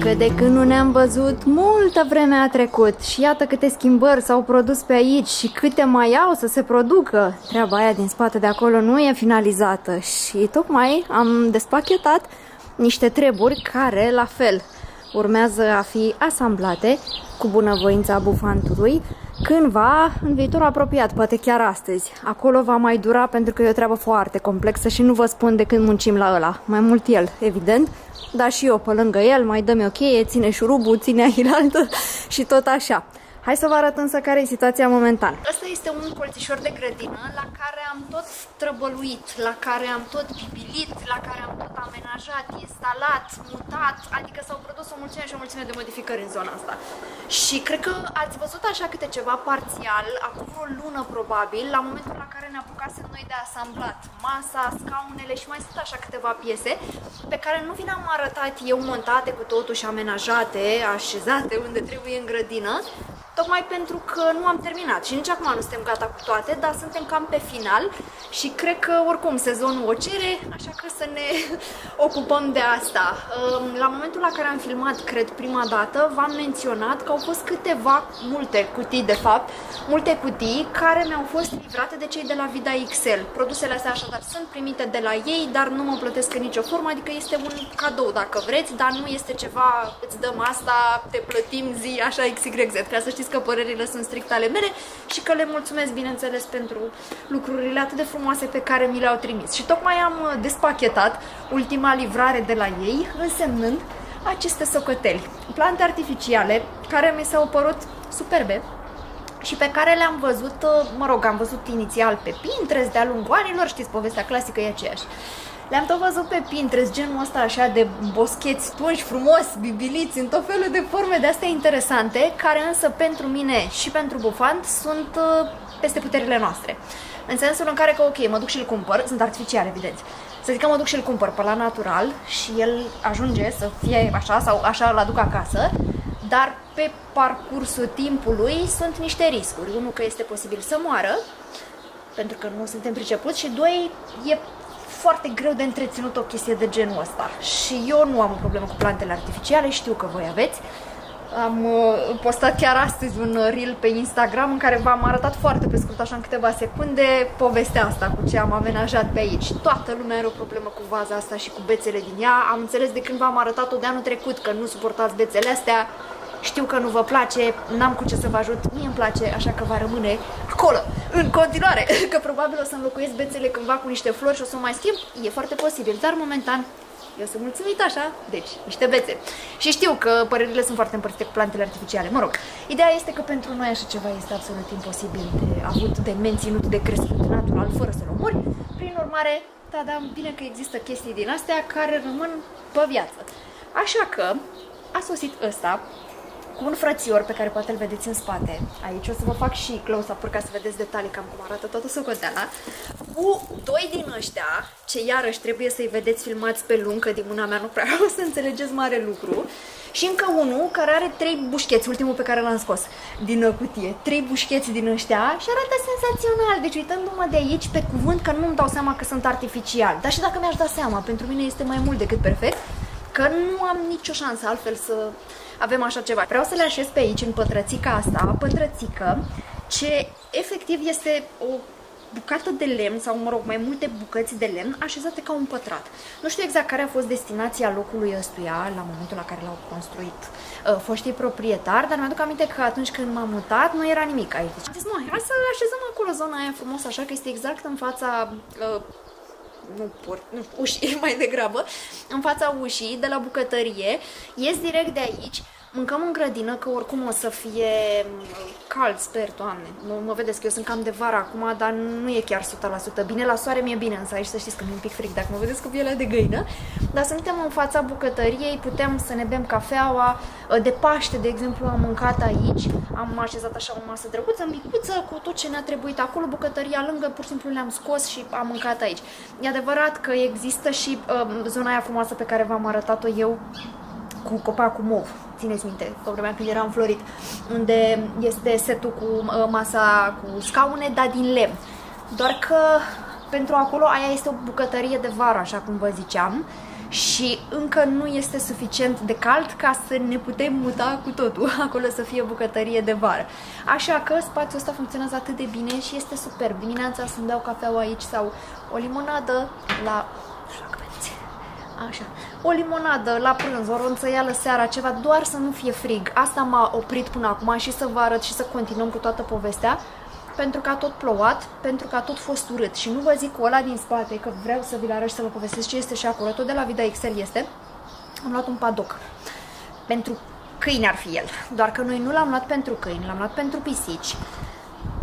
Că de când nu ne-am văzut, multă vreme a trecut și iată câte schimbări s-au produs pe aici și câte mai au să se producă. Treaba aia din spate de acolo nu e finalizată și tocmai am despachetat niște treburi care, la fel, urmează a fi asamblate cu bunăvoința bufantului cândva în viitor apropiat, poate chiar astăzi. Acolo va mai dura pentru că e o treabă foarte complexă și nu vă spun de când muncim la ăla. Mai mult el, evident, dar și eu pe lângă el, mai dă-mi o cheie, ține șurubul, ține ailaltă și tot așa. Hai să vă arăt însă care e situația momentan. Asta este un colțișor de grădină la care am tot trăbăluit, la care am tot pipilit, la care am tot amenajat, instalat, mutat, adică s-au produs o mulțime și o mulțime de modificări în zona asta. Și cred că ați văzut așa câte ceva parțial, acum o lună probabil, la momentul la care ne apucasem noi de asamblat masa, scaunele și mai sunt așa câteva piese pe care nu vi le-am arătat eu montate cu totul și amenajate, așezate unde trebuie în grădină, tocmai pentru că nu am terminat și nici acum nu suntem gata cu toate, dar suntem cam pe final și cred că oricum sezonul o cere, așa că să ne ocupăm de asta. La momentul la care am filmat, cred, prima dată, v-am menționat că au fost multe cutii care mi-au fost livrate de cei de la vidaxl. Produsele astea așadar sunt primite de la ei, dar nu mă plătesc în nicio formă, adică este un cadou dacă vreți, dar nu este ceva, îți dăm asta, te plătim zi, așa XYZ, ca să știți că părerile sunt strict ale mele și că le mulțumesc, bineînțeles, pentru lucrurile atât de frumoase pe care mi le-au trimis. Și tocmai am despachetat ultima livrare de la ei, însemnând aceste socoteli. Plante artificiale care mi s-au părut superbe și pe care le-am văzut, mă rog, am văzut inițial pe Pinterest de-a lungul anilor, știți, povestea clasică e aceeași. Le-am tot văzut pe Pinterest, genul ăsta așa de boscheți tunși, frumos, bibiliți, în tot felul de forme de-astea interesante, care însă pentru mine și pentru bufant sunt peste puterile noastre. În sensul în care că, ok, mă duc și îl cumpăr, sunt artificiale, evident. Să zic că mă duc și îl cumpăr pe la natural și el ajunge să fie așa sau așa îl aduc acasă, dar pe parcursul timpului sunt niște riscuri. Unul, că este posibil să moară, pentru că nu suntem pricepuți, și doi, e foarte greu de întreținut o chestie de genul ăsta. Și eu nu am o problemă cu plantele artificiale, știu că voi aveți. Am postat chiar astăzi un reel pe Instagram în care v-am arătat foarte pe scurt, așa în câteva secunde, povestea asta cu ce am amenajat pe aici. Toată lumea are o problemă cu vaza asta și cu bețele din ea. Am înțeles de când v-am arătat-o de anul trecut că nu suportați bețele astea. Știu că nu vă place, n-am cu ce să vă ajut, mie îmi place, așa că va rămâne acolo, în continuare, că probabil o să înlocuiesc bețele cândva cu niște flori și o să o mai schimb, e foarte posibil, dar momentan eu sunt mulțumită așa, deci, niște bețe. Și știu că părerile sunt foarte împărțite cu plantele artificiale, mă rog. Ideea este că pentru noi așa ceva este absolut imposibil de avut, de menținut, de crescut natural, fără să-l omori, prin urmare, da, bine că există chestii din astea care rămân pe viață. Așa că a sosit ăsta, cu un frățior pe care poate îl vedeți în spate. Aici o să vă fac și close-up-uri ca să vedeți detalii cam cum arată toată socoteala. Cu doi din ăștia, ce iarăși trebuie să-i vedeți filmați pe lung, că din mâna mea nu prea o să înțelegeți mare lucru. Și încă unul care are trei bușcheți, ultimul pe care l-am scos din cutie. Trei bușcheți din ăștia și arată senzațional. Deci uitându-mă de aici, pe cuvânt că nu-mi dau seama că sunt artificial. Dar și dacă mi-aș da seama, pentru mine este mai mult decât perfect, că nu am nicio șansă altfel să avem așa ceva. Vreau să le așez pe aici, în pătrățica asta, pătrățică, ce efectiv este o bucată de lemn, sau mă rog, mai multe bucăți de lemn așezate ca un pătrat. Nu știu exact care a fost destinația locului ăstuia la momentul la care l-au construit foștii proprietari, dar mi-aduc aminte că atunci când m-am mutat nu era nimic aici. Deci, zis, hai să așezăm acolo zona aia frumos, așa că este exact în fața... ușii mai degrabă, în fața ușii, de la bucătărie, ies direct de aici, mâncăm în grădină, că oricum o să fie cald, sper, Doamne, mă vedeți că eu sunt cam de vară acum, dar nu e chiar 100% bine, la soare mi-e bine, însă aici să știți că mi-e un pic fric, dacă mă vedeți cu pielea de găină, dar suntem în fața bucătăriei, putem să ne bem cafeaua, de Paște, de exemplu, am mâncat aici, am așezat așa o masă drăguță, micuță, cu tot ce ne-a trebuit acolo, bucătăria lângă, pur și simplu le-am scos și am mâncat aici. E adevărat că există și zona aia frumoasă pe care v-am arătat-o eu, cu copacul mov, țineți minte, o vremea când era înflorit, unde este setul cu masa cu scaune, dar din lemn. Doar că pentru acolo aia este o bucătărie de vară, așa cum vă ziceam, și încă nu este suficient de cald ca să ne putem muta cu totul acolo să fie bucătărie de vară. Așa că spațiul ăsta funcționează atât de bine și este superb. Dimineața să-mi dau cafeaua aici sau o limonadă la... Așa. O limonadă la prânz, o ronțăială seara, ceva, doar să nu fie frig. Asta m-a oprit până acum și să vă arăt și să continuăm cu toată povestea, pentru că a tot plouat, pentru că a tot fost urât. Și nu vă zic cu ăla din spate, că vreau să vi-l arăt și să vă povestesc ce este și acolo. Tot de la vidaxl este. Am luat un padoc. Pentru câini ar fi el. Doar că noi nu l-am luat pentru câini, l-am luat pentru pisici.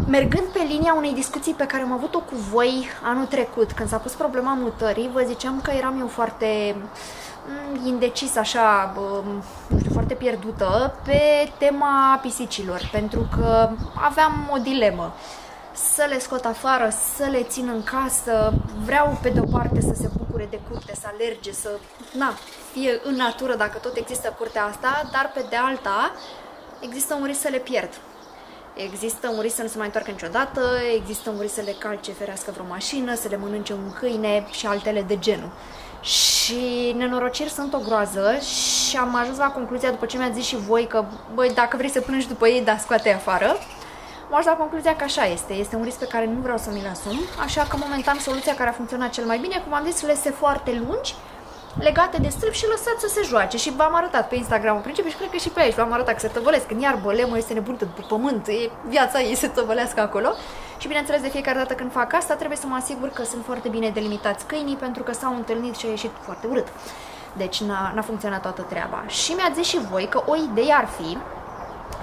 Mergând pe linia unei discuții pe care am avut-o cu voi anul trecut, când s-a pus problema mutării, vă ziceam că eram eu foarte indecis, așa, nu știu, foarte pierdută pe tema pisicilor, pentru că aveam o dilemă. Să le scot afară, să le țin în casă, vreau pe de-o parte să se bucure de curte, să alerge, să fie în natură, dacă tot există curtea asta, dar pe de alta există un risc să le pierd. Există un risc să nu se mai întoarcă niciodată, există un risc să le calce ferească vreo mașină, să le mănânce un câine și altele de genul. Și nenorociri sunt o groază și am ajuns la concluzia, după ce mi-ați zis și voi că, băi, dacă vrei să plângi după ei, da, scoate-i afară, am ajuns la concluzia că așa este. Este un risc pe care nu vreau să mi-l asum, așa că momentan soluția care a funcționat cel mai bine, cum am zis, lese foarte lungi, legate de stâlp și lăsați să se joace. Și v-am arătat pe Instagram în principiu și cred că și pe aici v-am arătat că se tăvălesc în iarbă, lemul este nebunită după pământ, viața ei se tăvălească acolo. Și bineînțeles, de fiecare dată când fac asta, trebuie să mă asigur că sunt foarte bine delimitați câinii, pentru că s-au întâlnit și a ieșit foarte urât. Deci n-a funcționat toată treaba. Și mi-ați zis și voi că o idee ar fi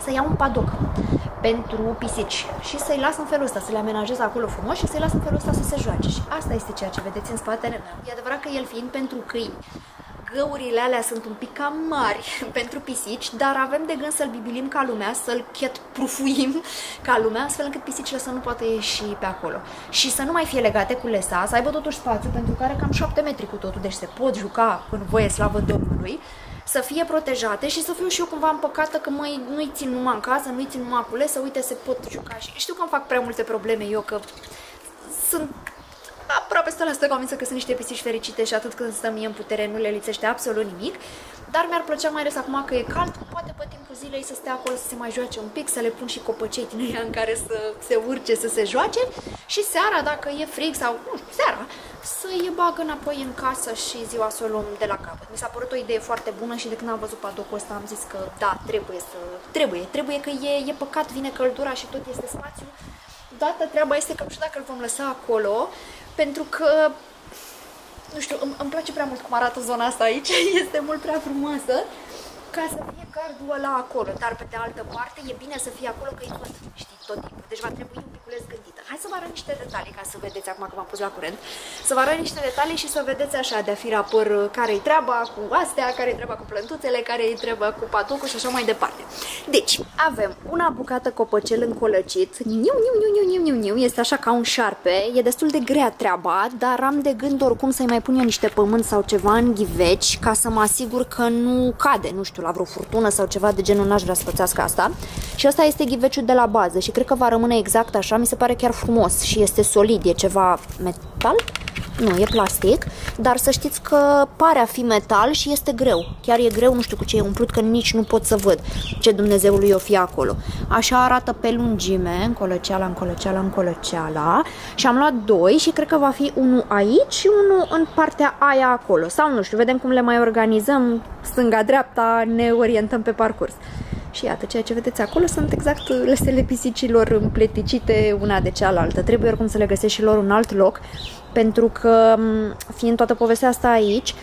să iau un padoc pentru pisici și să-i las în felul ăsta, să le amenajez acolo frumos și să-i las în felul ăsta să se joace. Și asta este ceea ce vedeți în spatele meu. E adevărat că el fiind pentru câini, găurile alea sunt un pic cam mari pentru pisici, dar avem de gând să-l bibilim ca lumea, să-l chetprufuim ca lumea, astfel încât pisicile să nu poată ieși pe acolo. Și să nu mai fie legate cu lesa, să aibă totuși spațiu, pentru că are cam 7 metri cu totul, deci se pot juca în voie, slavă Domnului, să fie protejate și să fiu și eu cumva împăcată că nu-i țin numai în casă, nu-i țin numai acule, să uite, se pot juca. Și știu că îmi fac prea multe probleme eu, că sunt aproape 100% convinsă că sunt niște pisici fericite și atât când stăm mie în putere nu le lipsește absolut nimic, dar mi-ar plăcea mai ales acum că e cald, poate pe timpul zilei să stea acolo, să se mai joace un pic, să le pun și copăcei din ea în care să se urce, să se joace și seara, dacă e frig sau, nu știu, seara, să îi bag înapoi în casă și ziua să o luăm de la capăt. Mi s-a părut o idee foarte bună și de când am văzut padocul ăsta am zis că da, trebuie că e păcat, vine căldura și tot este spațiu. Toată treaba este că nu știu dacă îl vom lăsa acolo, pentru că, nu știu, îmi place prea mult cum arată zona asta aici, este mult prea frumoasă ca să fie gardul ăla acolo, dar pe de altă parte e bine să fie acolo că îi văd, știi, tot timpul, deci va trebui un piculeț gândită. Hai să vă arăt niște detalii, ca să vedeți acum că m-am pus la curent, să vă arăt niște detalii și să vedeți așa de-a fi rapăr care-i treaba cu astea, care-i treaba cu plântuțele, care-i treaba cu patocul și așa mai departe. Deci, avem una bucată copăcel încolăcit, este așa ca un șarpe, e destul de grea treaba, dar am de gând oricum să-i mai pun eu niște pământ sau ceva în ghiveci, ca să mă asigur că nu cade, nu știu, la vreo furtună sau ceva de genul, n-aș vrea să pățească asta. Și asta este ghiveciul de la bază și cred că va rămâne exact așa, mi se pare chiar frumos și este solid, e ceva metal? Nu, e plastic, dar să știți că pare a fi metal și este greu. Chiar e greu, nu știu cu ce e umplut, că nici nu pot să văd ce Dumnezeului o fi acolo. Așa arată pe lungime, încolăceala și am luat doi și cred că va fi unul aici și unul în partea aia acolo. Sau nu știu, vedem cum le mai organizăm, stânga-dreapta, ne orientăm pe parcurs. Și iată, ceea ce vedeți acolo sunt exact lăsele pisicilor împleticite una de cealaltă. Trebuie oricum să le găsesc și lor un alt loc, pentru că, fiind toată povestea asta aici,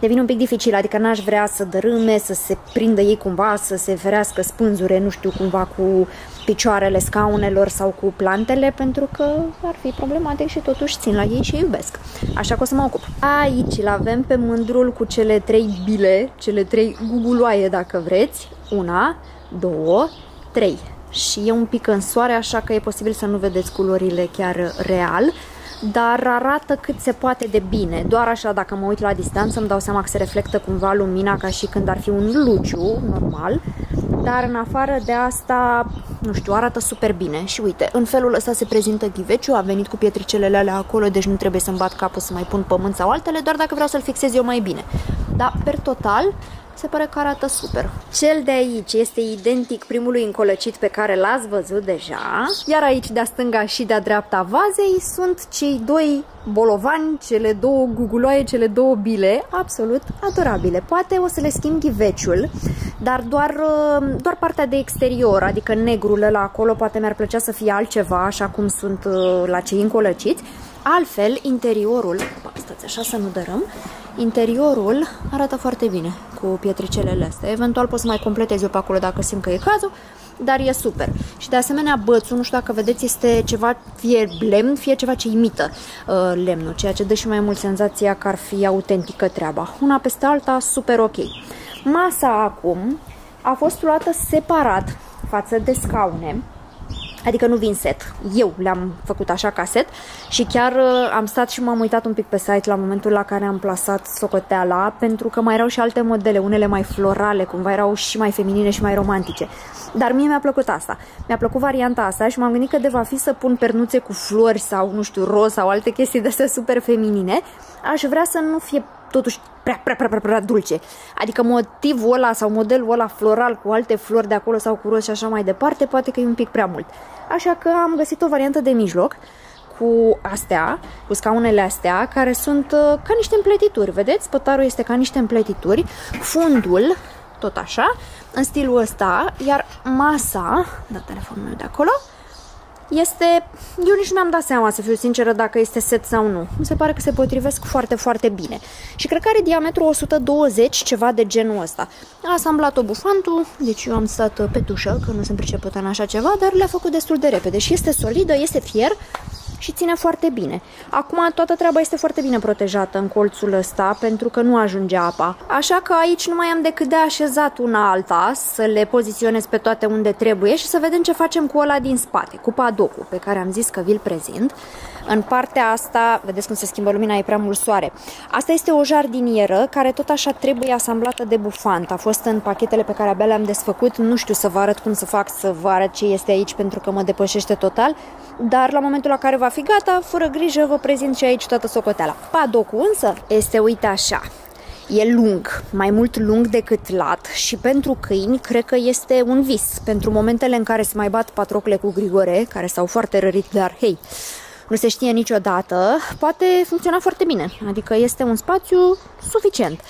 devine un pic dificil, adică n-aș vrea să dărâme, să se prindă ei cumva, să se ferească spânzure, nu știu, cumva cu picioarele scaunelor sau cu plantele, pentru că ar fi problematic și totuși țin la ei și îi iubesc. Așa că o să mă ocup. Aici îl avem pe mândrul cu cele trei bile, cele trei guguloaie, dacă vreți, una, două, trei. Și e un pic în soare, așa că e posibil să nu vedeți culorile chiar real, dar arată cât se poate de bine. Doar așa, dacă mă uit la distanță, îmi dau seama că se reflectă cumva lumina ca și când ar fi un luciu normal, dar în afară de asta, nu știu, arată super bine. Și uite, în felul ăsta se prezintă ghiveciul, a venit cu pietricelele alea acolo, deci nu trebuie să-mi bat capul să mai pun pământ sau altele, doar dacă vreau să-l fixez eu mai bine. Dar, per total, se pare că arată super. Cel de aici este identic primului încolăcit pe care l-ați văzut deja, iar aici de-a stânga și de-a dreapta vazei sunt cei doi bolovani, cele două guguloaie, cele două bile, absolut adorabile. Poate o să le schimb ghiveciul, dar doar partea de exterior, adică negrul ăla acolo, poate mi-ar plăcea să fie altceva, așa cum sunt la cei încolăciți. Altfel, interiorul, stați așa să nu dărâm, interiorul arată foarte bine cu pietricelele astea. Eventual pot să mai completez eu pe acolo dacă simt că e cazul, dar e super. Și de asemenea bățul, nu știu dacă vedeți, este ceva, fie lemn, fie ceva ce imită lemnul, ceea ce dă și mai mult senzația că ar fi autentică treaba. Una peste alta, super ok. Masa acum a fost luată separat față de scaune. Adică nu vin set, eu le-am făcut așa ca set și chiar am stat și m-am uitat un pic pe site la momentul la care am plasat socoteala, pentru că mai erau și alte modele, unele mai florale, cumva erau și mai feminine și mai romantice. Dar mie mi-a plăcut asta, mi-a plăcut varianta asta și m-am gândit că de va fi să pun pernuțe cu flori sau, nu știu, roz sau alte chestii de astea super feminine, aș vrea să nu fie totuși prea dulce. Adică motivul ăla sau modelul ăla floral cu alte flori de acolo sau cu roz și așa mai departe, poate că e un pic prea mult. Așa că am găsit o variantă de mijloc cu astea, cu scaunele astea, care sunt ca niște împletituri, vedeți? Pătarul este ca niște împletituri, fundul tot așa, în stilul ăsta, iar masa, da, telefonul meu de acolo, este, eu nici nu mi-am dat seama, să fiu sinceră, dacă este set sau nu. Mi se pare că se potrivesc foarte, foarte bine. Și cred că are diametru 120, ceva de genul ăsta. Asta am luat-o bufantul, deci eu am stat pe tușă, că nu sunt pricepută în așa ceva, dar le-a făcut destul de repede. Și este solidă, este fier și ține foarte bine. Acum toată treaba este foarte bine protejată în colțul ăsta, pentru că nu ajunge apa. Așa că aici nu mai am decât de așezat una alta, să le poziționez pe toate unde trebuie și să vedem ce facem cu ăla din spate, cu padocul, pe care am zis că vi-l prezint. În partea asta, vedeți cum se schimbă lumina, e prea mult soare. Asta este o jardinieră care tot așa trebuie asamblată de bufant. A fost în pachetele pe care abia le-am desfăcut, nu știu să vă arăt cum să fac, să vă arăt ce este aici, pentru că mă depășește total, dar la momentul la care va fi gata, fără grijă, vă prezint și aici toată socoteala. Padocul însă este, uite așa, e lung, mai mult lung decât lat și pentru câini cred că este un vis, pentru momentele în care se mai bat patrocle cu Grigore, care s-au foarte rărit, dar hei, nu se știe niciodată, poate funcționa foarte bine, adică este un spațiu suficient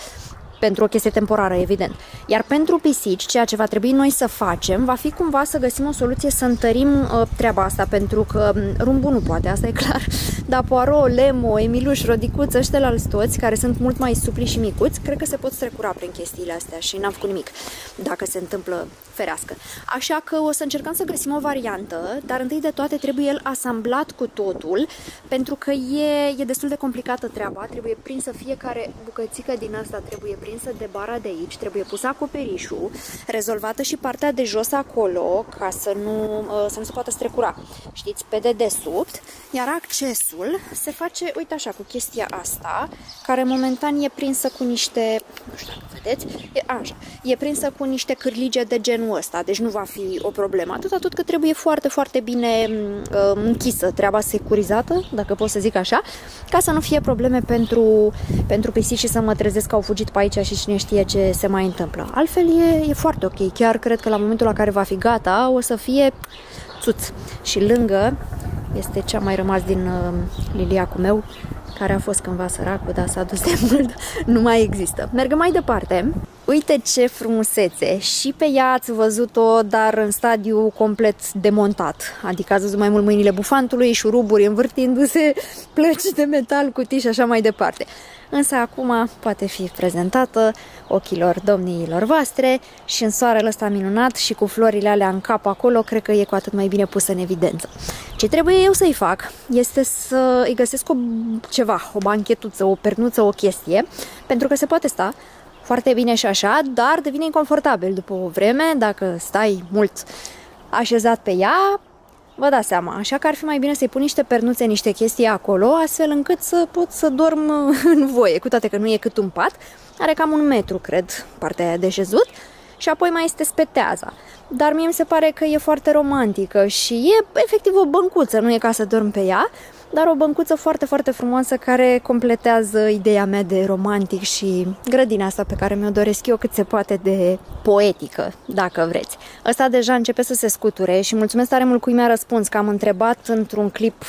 pentru o chestie temporară, evident. Iar pentru pisici, ceea ce va trebui noi să facem va fi cumva să găsim o soluție să întărim treaba asta, pentru că Rumbu nu poate, asta e clar, dar Poirot, Lemo, Emiluș, Rodicuț, ăștia-lalți toți, care sunt mult mai supli și micuți, cred că se pot strecura prin chestiile astea și n-am făcut nimic, dacă se întâmplă ferească. Așa că o să încercăm să găsim o variantă, dar întâi de toate trebuie el asamblat cu totul, pentru că e destul de complicată treaba, trebuie prinsă fiecare bucățică din asta, trebuie prinsă de bara de aici, trebuie pusă acoperișul, rezolvată și partea de jos acolo, ca să nu se poată strecura, știți, pe dedesubt, iar accesul se face, uite așa, cu chestia asta, care momentan e prinsă cu niște, nu știu dacă vedeți, e prinsă cu niște cârlige de genul ăsta, deci nu va fi o problemă, atât că trebuie foarte, foarte bine închisă, treaba securizată, dacă pot să zic așa, ca să nu fie probleme pentru pisici și să mă trezesc că au fugit pe aici și cine știe ce se mai întâmplă. Altfel e foarte ok, chiar cred că la momentul la care va fi gata o să fie țuț. Și lângă este ce a mai rămas din liliacul meu, care a fost cândva săracul, dar s-a dus de mult, nu mai există. Mergem mai departe. Uite ce frumusețe! Și pe ea ați văzut-o, dar în stadiu complet demontat. Adică ați văzut mai mult mâinile bufantului, șuruburi învârtindu-se, plăci de metal, cutii și așa mai departe. Însă acum poate fi prezentată ochilor domniilor voastre și în soarele ăsta minunat și cu florile alea în cap acolo, cred că e cu atât mai bine pusă în evidență. Ce trebuie eu să-i fac este să îi găsesc o banchetuță, o pernuță, o chestie, pentru că se poate sta foarte bine și așa, dar devine inconfortabil după o vreme, dacă stai mult așezat pe ea, vă dați seama, așa că ar fi mai bine să-i pun niște pernuțe, niște chestii acolo, astfel încât să pot să dorm în voie, cu toate că nu e cât un pat, are cam 1 metru, cred, partea aia de șezut, și apoi mai este speteaza. Dar mie mi se pare că e foarte romantică și e efectiv o băncuță, nu e ca să dorm pe ea, dar o băncuță foarte, foarte frumoasă care completează ideea mea de romantic și grădina asta pe care mi-o doresc eu cât se poate de poetică, dacă vreți. Ăsta deja începe să se scuture și mulțumesc tare mult cui mi-a răspuns, că am întrebat într-un clip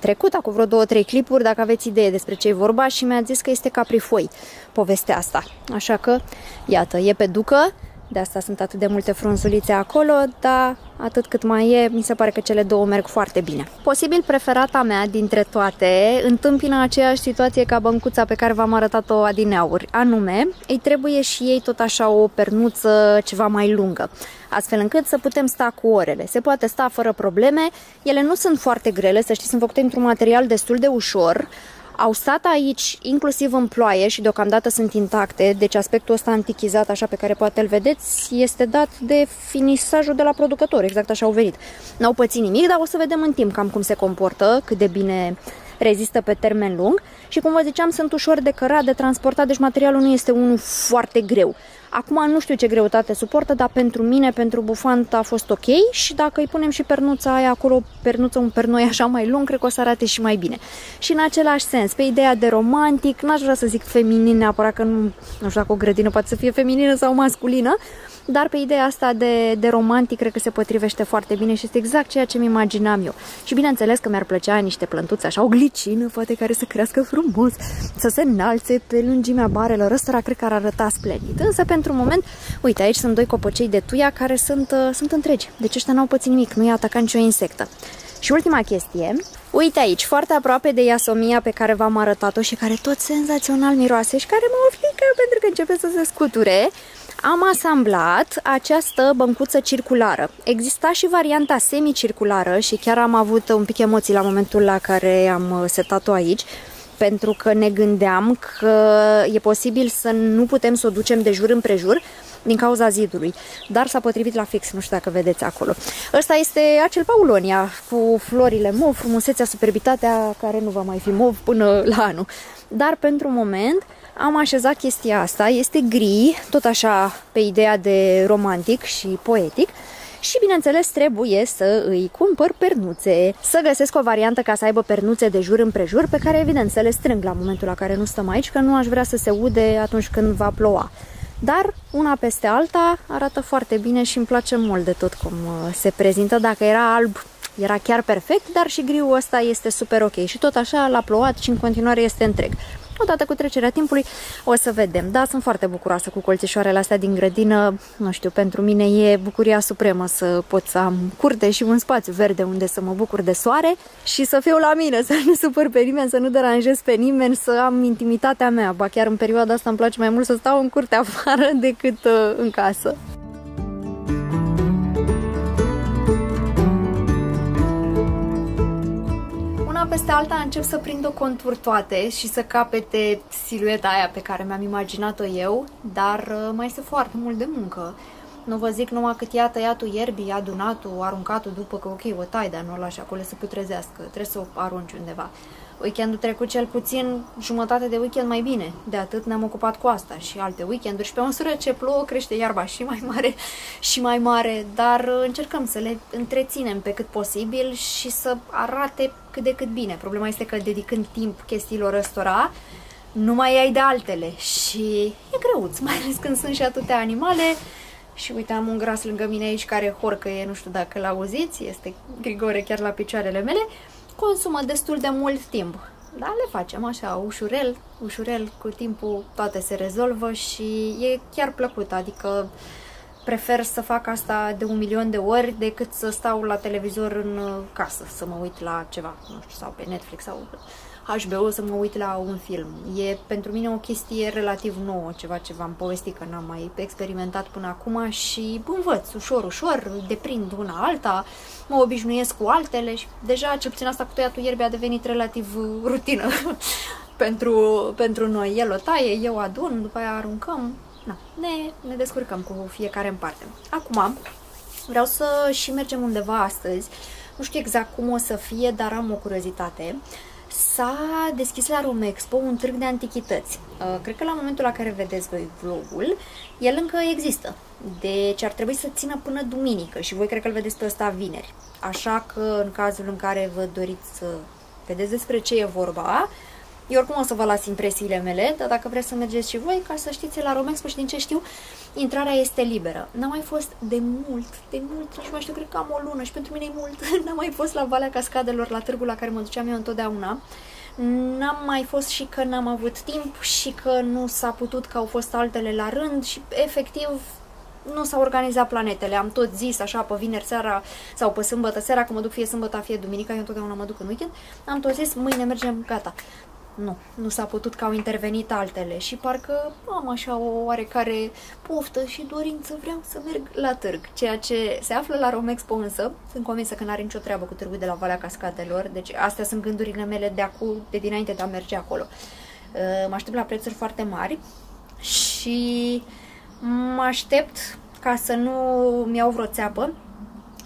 trecut, acum vreo 2-3 clipuri, dacă aveți idee despre ce e vorba și mi-a zis că este caprifoi povestea asta. Așa că, iată, e pe ducă. De asta sunt atât de multe frunzulițe acolo, dar atât cât mai e, mi se pare că cele două merg foarte bine. Posibil preferata mea dintre toate întâmpină aceeași situație ca băncuța pe care v-am arătat-o adineauri, anume, îi trebuie și ei tot așa o pernuță ceva mai lungă, astfel încât să putem sta cu orele. Se poate sta fără probleme, ele nu sunt foarte grele, să știți, sunt făcute într-un material destul de ușor. Au stat aici inclusiv în ploaie și deocamdată sunt intacte, deci aspectul ăsta antichizat, așa pe care poate îl vedeți, este dat de finisajul de la producător, exact așa au venit. N-au pățit nimic, dar o să vedem în timp cam cum se comportă, cât de bine rezistă pe termen lung și, cum vă ziceam, sunt ușor de cărat, de transportat, deci materialul nu este unul foarte greu. Acum nu știu ce greutate suportă, dar pentru mine, pentru bufanta a fost ok și dacă îi punem și pernuța aia acolo, pernuță, un pernoi așa mai lung, cred că o să arate și mai bine. Și în același sens, pe ideea de romantic, n-aș vrea să zic feminin neapărat, că nu știu dacă o grădină poate să fie feminină sau masculină, dar pe ideea asta de romantic cred că se potrivește foarte bine și este exact ceea ce-mi imaginam eu. Și bineînțeles că mi-ar plăcea niște plântuțe așa, o glicină poate care să crească frumos, să se înalțe pe lungimea barelor, ăsta cred că ar arăta splendid. Însă pentru moment, uite, aici sunt doi copăcei de tuia care sunt întregi, deci ăștia n-au pățit nimic, nu i-a atacat nicio insectă. Și ultima chestie, uite aici, foarte aproape de iasomia pe care v-am arătat-o și care tot senzațional miroase și care mă oftică pentru că începe să se scuture, am asamblat această băncuță circulară. Exista și varianta semicirculară și chiar am avut un pic emoții la momentul la care am setat-o aici, pentru că ne gândeam că e posibil să nu putem să o ducem de jur împrejur din cauza zidului, dar s-a potrivit la fix, nu știu dacă vedeți acolo. Ăsta este acel paulonia cu florile mov, frumusețea, superbitatea, care nu va mai fi mov până la anul. Dar pentru moment am așezat chestia asta, este gri, tot așa pe ideea de romantic și poetic. Și bineînțeles trebuie să îi cumpăr pernuțe, să găsesc o variantă ca să aibă pernuțe de jur împrejur, pe care evident să le strâng la momentul la care nu stăm aici, că nu aș vrea să se ude atunci când va ploua. Dar una peste alta arată foarte bine și îmi place mult de tot cum se prezintă. Dacă era alb, era chiar perfect, dar și griul ăsta este super ok. Și tot așa l-a plouat și în continuare este întreg. Odată cu trecerea timpului o să vedem. Da, sunt foarte bucuroasă cu colțișoarele astea din grădină. Nu știu, pentru mine e bucuria supremă să pot să am curte și un spațiu verde unde să mă bucur de soare și să fiu la mine, să nu supăr pe nimeni, să nu deranjez pe nimeni, să am intimitatea mea. Ba chiar în perioada asta îmi place mai mult să stau în curte afară decât în casă. Peste alta încep să prind o contur toate și să capete silueta aia pe care mi-am imaginat-o eu, dar mai este foarte mult de muncă. Nu vă zic numai cât ea tăiatul ierbii, adunatul, aruncatul după că ok, o tai, dar nu o lași acolo să putrezească, trebuie să o arunci undeva. Weekendul trecut cel puțin jumătate de weekend mai bine, de atât ne-am ocupat cu asta și alte weekenduri și pe măsură ce plouă crește iarba și mai mare și mai mare, dar încercăm să le întreținem pe cât posibil și să arate cât de cât bine. Problema este că dedicând timp chestiilor ăstora, nu mai ai de altele și e greuț, mai ales când sunt și atâtea animale. Și uite, am un gras lângă mine aici care horcăie, nu știu dacă l-auziți, este Grigore chiar la picioarele mele, consumă destul de mult timp. Dar le facem așa, ușurel, ușurel, cu timpul toate se rezolvă și e chiar plăcut, adică prefer să fac asta de 1.000.000 de ori decât să stau la televizor în casă, să mă uit la ceva, nu știu, sau pe Netflix sau HBO, să mă uit la un film. E pentru mine o chestie relativ nouă, ceva ce v-am povestit că n-am mai experimentat până acum și învăț ușor, ușor, deprind una alta, mă obișnuiesc cu altele și deja, cel puțin asta cu tăiatul ierbii a devenit relativ rutină pentru noi. El o taie, eu adun, după aia aruncăm, na, ne descurcăm cu fiecare în parte. Acum vreau să și mergem undeva astăzi, nu știu exact cum o să fie, dar am o curiozitate. s-a deschis la Romexpo un târg de antichități. Cred că la momentul la care vedeți voi vlogul, el încă există. Deci ar trebui să țină până duminică și voi cred că îl vedeți pe ăsta vineri. Așa că în cazul în care vă doriți să vedeți despre ce e vorba, eu oricum o să vă las impresiile mele, dar dacă vreți să mergeți și voi, ca să știți, la Romexpo, și din ce știu, intrarea este liberă. N-am mai fost de mult, nici mai știu, cred că am o lună și pentru mine e mult. N-am mai fost la Valea Cascadelor, la târgul la care mă duceam eu întotdeauna. N-am mai fost și că n-am avut timp și că nu s-a putut, că au fost altele la rând și efectiv nu s-au organizat planetele. Am tot zis așa pe vineri seara sau pe sâmbătă seara, că mă duc fie sâmbătă, fie duminica, eu întotdeauna mă duc în weekend. Am tot zis, mâine mergem, gata. Nu s-a putut, că au intervenit altele și parcă am așa o oarecare poftă și dorință, vreau să merg la târg. Ceea ce se află la Romexpo însă, sunt convinsă că n-are nicio treabă cu târgul de la Valea Cascadelor, deci astea sunt gândurile mele de dinainte de a merge acolo. Mă aștept la prețuri foarte mari și mă aștept ca să nu-mi iau vreo țeapă,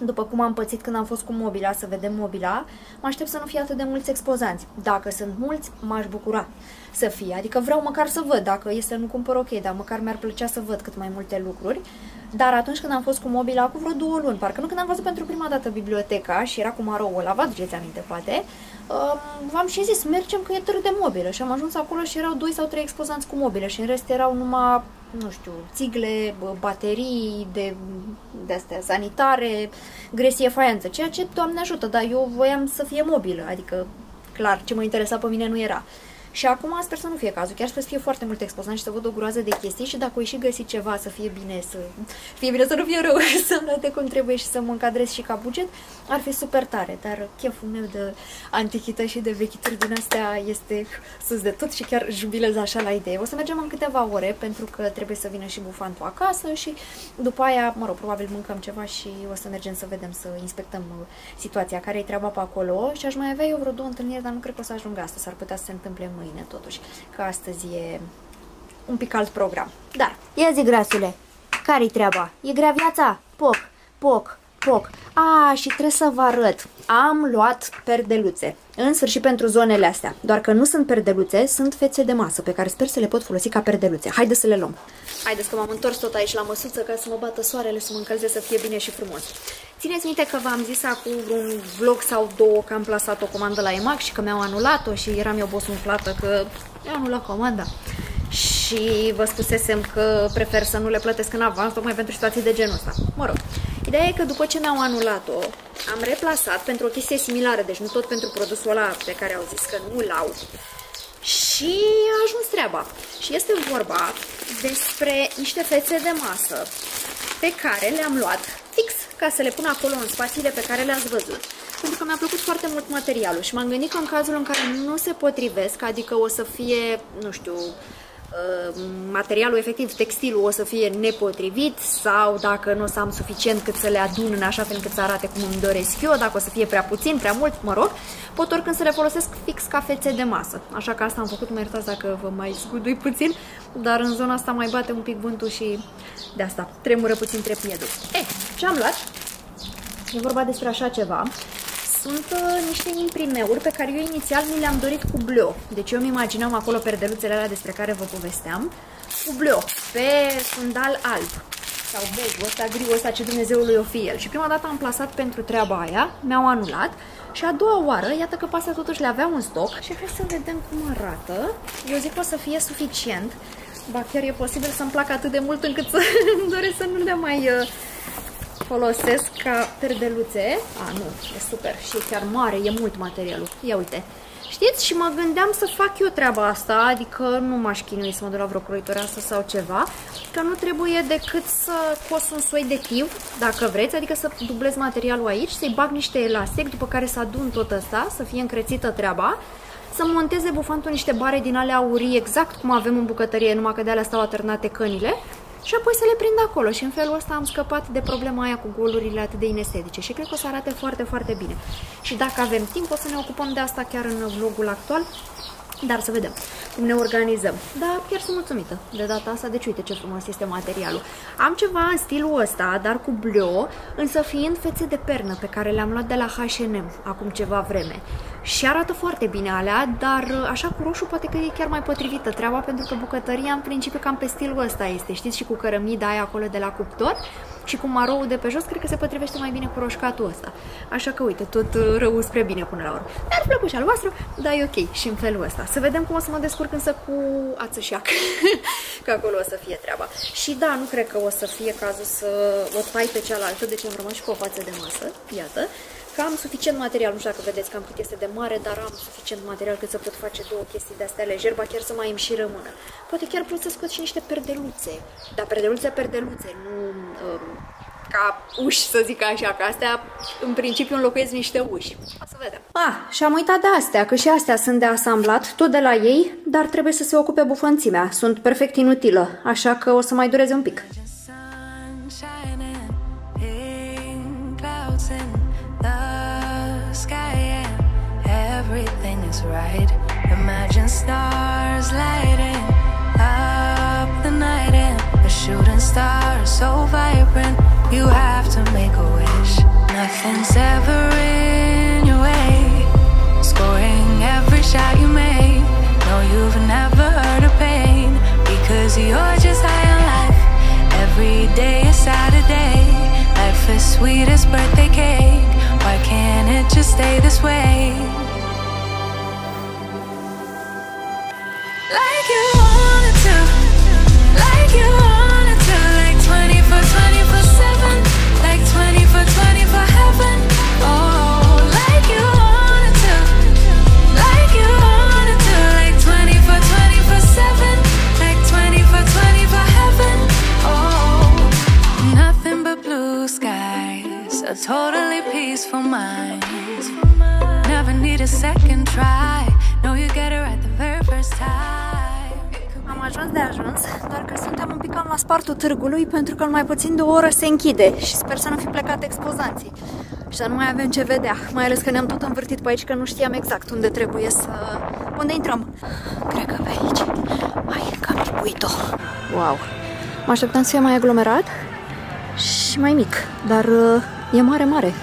după cum am pățit când am fost cu Mobila, să vedem Mobila. Mă aștept să nu fie atât de mulți expozanți. Dacă sunt mulți, m-aș bucura să fie. Adică vreau măcar să văd, dacă este, nu cumpăr, ok, dar măcar mi-ar plăcea să văd cât mai multe lucruri. Dar atunci când am fost cu Mobila, cu vreo 2 luni, parcă nu, când am văzut pentru prima dată biblioteca și era cu Maroul ăla, vă aduceți aminte poate, v-am și zis, mergem că e târg de mobilă, și am ajuns acolo și erau 2 sau 3 expozanți cu mobile și în rest erau numai, nu știu, țigle, baterii de astea sanitare, gresie, faianță, ceea ce, Doamne ajută, dar eu voiam să fie mobilă, adică clar, ce mă interesa pe mine nu era. Și acum sper să nu fie cazul, chiar sper să fie foarte mult expozanți și să văd o groază de chestii și dacă o ieși găsi ceva să fie bine, să nu fie rău, să-mi arate cum trebuie și să mă încadrez și ca buget, ar fi super tare, dar cheful meu de antichități și de vechituri din astea este sus de tot și chiar jubilez așa la idee. O să mergem în câteva ore pentru că trebuie să vină și bufantul acasă și după aia, mă rog, probabil mâncăm ceva și o să mergem să vedem, să inspectăm situația, care e treaba pe acolo, și aș mai avea eu vreo 2 întâlniri, dar nu cred că o să ajung astăzi, s-ar putea să se întâmple mâine totuși, că astăzi e un pic alt program. Dar ia zi, grasule, care-i treaba? E grea viața? Poc, poc, poc. A, și trebuie să vă arăt. Am luat perdeluțe, în sfârșit, pentru zonele astea. Doar că nu sunt perdeluțe, sunt fețe de masă pe care sper să le pot folosi ca perdeluțe. Haideți să le luăm. Haideți că m-am întors tot aici la măsuță ca să mă bată soarele, să mă încălze, să fie bine și frumos. Țineți minte că v-am zis acum un vlog sau 2 că am plasat o comandă la EMAG și că mi-au anulat-o și eram eu bosunflată că mi-au anulat comanda. Și vă spusesem că prefer să nu le plătesc în avans, tocmai pentru situații de genul ăsta. Mă rog, ideea e că după ce mi-au anulat-o, am replasat pentru o chestie similară, deci nu tot pentru produsul ăla pe care au zis că nu-l au. Și a ajuns treaba. Și este vorba despre niște fețe de masă pe care le-am luat fix ca să le pun acolo în spațiile pe care le-ați văzut. Pentru că mi-a plăcut foarte mult materialul și m-am gândit că în cazul în care nu se potrivesc, adică o să fie, nu știu, materialul efectiv, textilul o să fie nepotrivit sau dacă nu o să am suficient cât să le adun în așa fel încât să arate cum îmi doresc eu, dacă o să fie prea puțin, prea mult, mă rog, pot oricând să le folosesc fix ca fețe de masă. Așa că asta am făcut, mă iertați dacă vă mai zgudui puțin, dar în zona asta mai bate un pic vântul și de asta tremură puțin trepiedul. E, ce am luat? E vorba despre așa ceva. Sunt niște imprimeuri pe care eu inițial mi le-am dorit cu bleu. Deci eu îmi imaginam acolo perdeluțele alea despre care vă povesteam cu bleu, pe fundal alb sau bejul ăsta, griu ăsta, ce Dumnezeului o fi el. Și prima dată am plasat pentru treaba aia, mi-au anulat și a doua oară, iată că pe astea totuși le aveam în stoc și hai să vedem cum arată. Eu zic că o să fie suficient, ba chiar e posibil să-mi placă atât de mult încât să îmi doresc să nu le mai folosesc ca perdeluțe. A, nu, e super și e chiar mare, e mult materialul. Ia uite. Știți? Și mă gândeam să fac eu treaba asta, adică nu m-aș chinui să mă duc la vreo croitoreasă sau ceva, că nu trebuie decât să cos un soi de tiv, dacă vreți, adică să dublez materialul aici, să-i bag niște elastic, după care să adun tot asta, să fie încrețită treaba, să monteze bufantul niște bare din alea aurii, exact cum avem în bucătărie, numai că de alea stau atârnate cănile, și apoi să le prind acolo și în felul ăsta am scăpat de problema aia cu golurile atât de inestetice și cred că o să arate foarte, foarte bine. Și dacă avem timp o să ne ocupăm de asta chiar în vlogul actual, dar să vedem cum ne organizăm. Dar chiar sunt mulțumită de data asta, deci uite ce frumos este materialul. Am ceva în stilul ăsta, dar cu bleu, însă fiind fețe de pernă pe care le-am luat de la H&M acum ceva vreme. și arată foarte bine alea, dar așa cu roșu poate că e chiar mai potrivită treaba, pentru că bucătăria în principiu cam pe stilul ăsta este, știți, și cu cărămida aia acolo de la cuptor și cu maroul de pe jos, cred că se potrivește mai bine cu roșcatul ăsta. Așa că uite, tot rău spre bine până la urmă. Mi-ar plăcut și al voastră, dar e ok și în felul ăsta. Să vedem cum o să mă descurc însă cu ațășac, că acolo o să fie treaba. Și da, nu cred că o să fie cazul să o tai pe cealaltă, deci am rămas și cu o față de masă, iată. Că am suficient material, nu știu dacă vedeți cam cât este de mare, dar am suficient material cât să pot face două chestii de-astea lejer, ba chiar să mai îmi și rămână. Poate chiar pot să scot și niște perdeluțe, dar perdeluțe, nu ca uși, să zic așa, că astea în principiu înlocuiesc niște uși. O să vedem. Și am uitat de astea, că și astea sunt de asamblat, tot de la ei, dar trebuie să se ocupe bufanțimea, sunt perfect inutilă, așa că o să mai dureze un pic. Everything is right. Imagine stars lighting up the night and the shooting stars so vibrant. You have to make a wish. Nothing's ever in your way. Scoring every shot you make. No, you've never heard of pain because you're just high on life. Every day is Saturday. Life is sweet as birthday cake. Why can't it just stay this way? Like you wanted to, like you wanted to, like 24/7, like 24/20 for heaven. Oh, like you wanted to, like you wanted to, like 24/7, like 24/20 for heaven. Oh, nothing but blue skies, a totally peaceful mind. Never need a second try. No, you get it right the very first time. Am ajuns de ajuns, doar că suntem un pic cam la spartul târgului, pentru că în mai puțin de o oră se închide și sper să nu fi plecat expozanții și să nu mai avem ce vedea, mai ales că ne-am tot învârtit pe aici, că nu știam exact unde trebuie să... unde intrăm. Cred că pe aici. Hai, că am lipuit-o. Wow! Mă așteptam să fie mai aglomerat și mai mic, dar e mare, mare.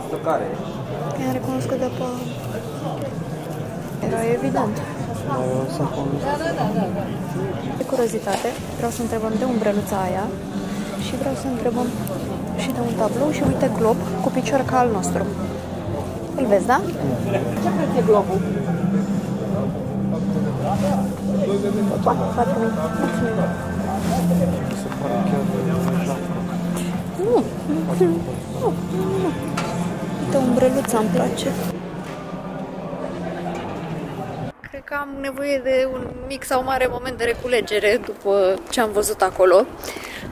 Asta care e? I-am recunoscut după... Era evident. De curiozitate, vreau să întrebăm de umbreluța aia și vreau să întrebăm și de un tablou și uite glob cu picior ca al nostru. Îl vezi, da? Ce preț e globul? 4.000. Nu. Uite, umbreluța îmi place. Cred că am nevoie de un mic sau mare moment de reculegere după ce am văzut acolo.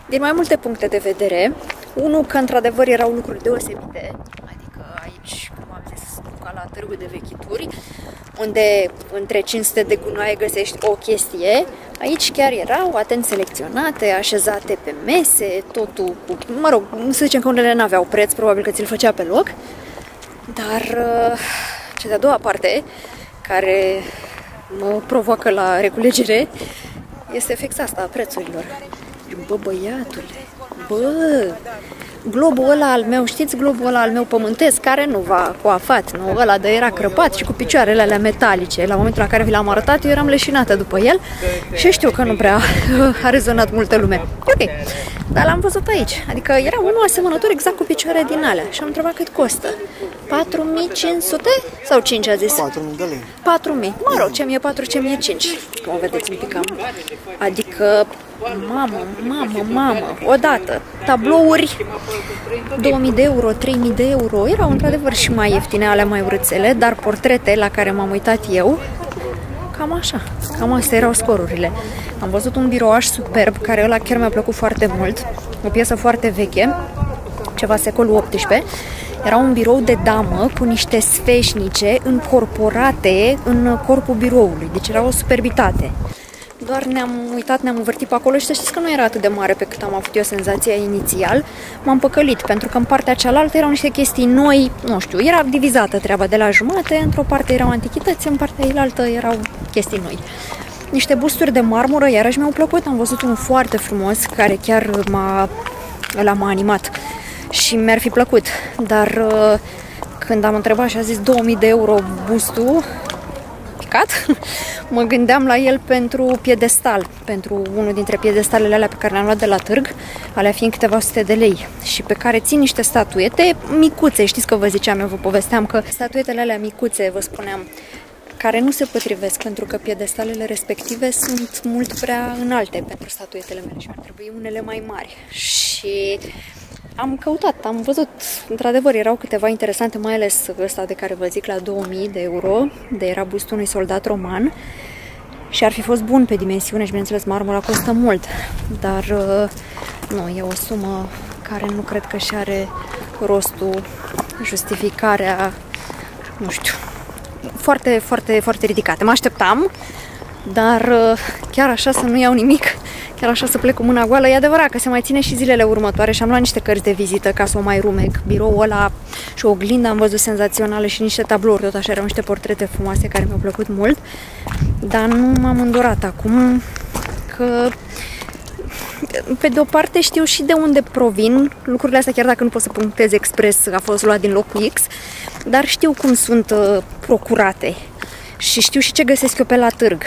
Din mai multe puncte de vedere. Unul, că într-adevăr erau lucruri deosebite. Adică aici, cum am zis, ca la târgul de vechituri, unde între 500 de gunoaie găsești o chestie. Aici chiar erau atent selecționate, așezate pe mese, totul cu... Mă rog, să zicem că unele n-aveau preț, probabil că ți-l făcea pe loc. Dar cea de-a doua parte, care mă provoacă la reculegere, este fix asta, a prețurilor. Bă, băiatule, bă! Globul ăla al meu, știți, globul ăla al meu pământesc, care nu v-a coafat, nu? Ăla de era crăpat și cu picioarele alea metalice. La momentul la care vi l-am arătat, eu eram leșinată după el și știu că nu prea a rezonat multă lume. Ok, dar l-am văzut pe aici. Adică era unul asemănător exact cu picioare din alea și am întrebat cât costă. 4500 sau 5 a zis? 4000 de lei. 4000. Mă rog, ce mie 4, ce mie 5. Cum o vedeți un pic cam. Adică, mamă, odată. Tablouri 2000 de euro, 3000 de euro. Erau într-adevăr și mai ieftine, alea mai urâțele, dar portrete la care m-am uitat eu, cam așa. Cam astea erau scorurile. Am văzut un birouaș superb, care ăla chiar mi-a plăcut foarte mult. O piesă foarte veche, ceva secolul XVIII. Era un birou de damă cu niște sfeșnice încorporate în corpul biroului. Deci era o superbitate. Doar ne-am uitat, ne-am învârtit pe acolo și să știți că nu era atât de mare pe cât am avut eu senzația inițial. M-am păcălit, pentru că în partea cealaltă erau niște chestii noi, nu știu, era divizată treaba de la jumate, într-o parte erau antichități, în partea cealaltă erau chestii noi. Niște busturi de marmură, iarăși mi-au plăcut, am văzut unul foarte frumos, care chiar m-a ăla m-a animat și mi-ar fi plăcut, dar când am întrebat și a zis 2000 de euro bustul picat, mă gândeam la el pentru piedestal, pentru unul dintre piedestalele alea pe care le-am luat de la târg, alea fiind câteva sute de lei și pe care țin niște statuete micuțe, știți că vă ziceam, eu vă povesteam că statuetele alea micuțe, vă spuneam, care nu se potrivesc pentru că piedestalele respective sunt mult prea înalte pentru statuetele mele și ar trebui unele mai mari. Și am căutat, am văzut, într-adevăr erau câteva interesante, mai ales ăsta de care vă zic la 2000 de euro, de era bustul unui soldat roman și ar fi fost bun pe dimensiune și bineînțeles marmura costă mult, dar nu, e o sumă care nu cred că și are rostul, justificarea, nu știu, foarte, foarte, foarte ridicate. Mă așteptam, dar chiar așa să nu iau nimic, chiar așa să plec cu mâna goală. E adevărat că se mai ține și zilele următoare și am luat niște cărți de vizită ca să o mai rumec. Biroul ăla și oglinda am văzut senzațională și niște tablouri, tot așa erau niște portrete frumoase care mi-au plăcut mult, dar nu m-am îndurat acum că... Pe de o parte știu și de unde provin lucrurile astea, chiar dacă nu pot să punctez expres a fost luat din locul X, dar știu cum sunt procurate și știu și ce găsesc eu pe la târg.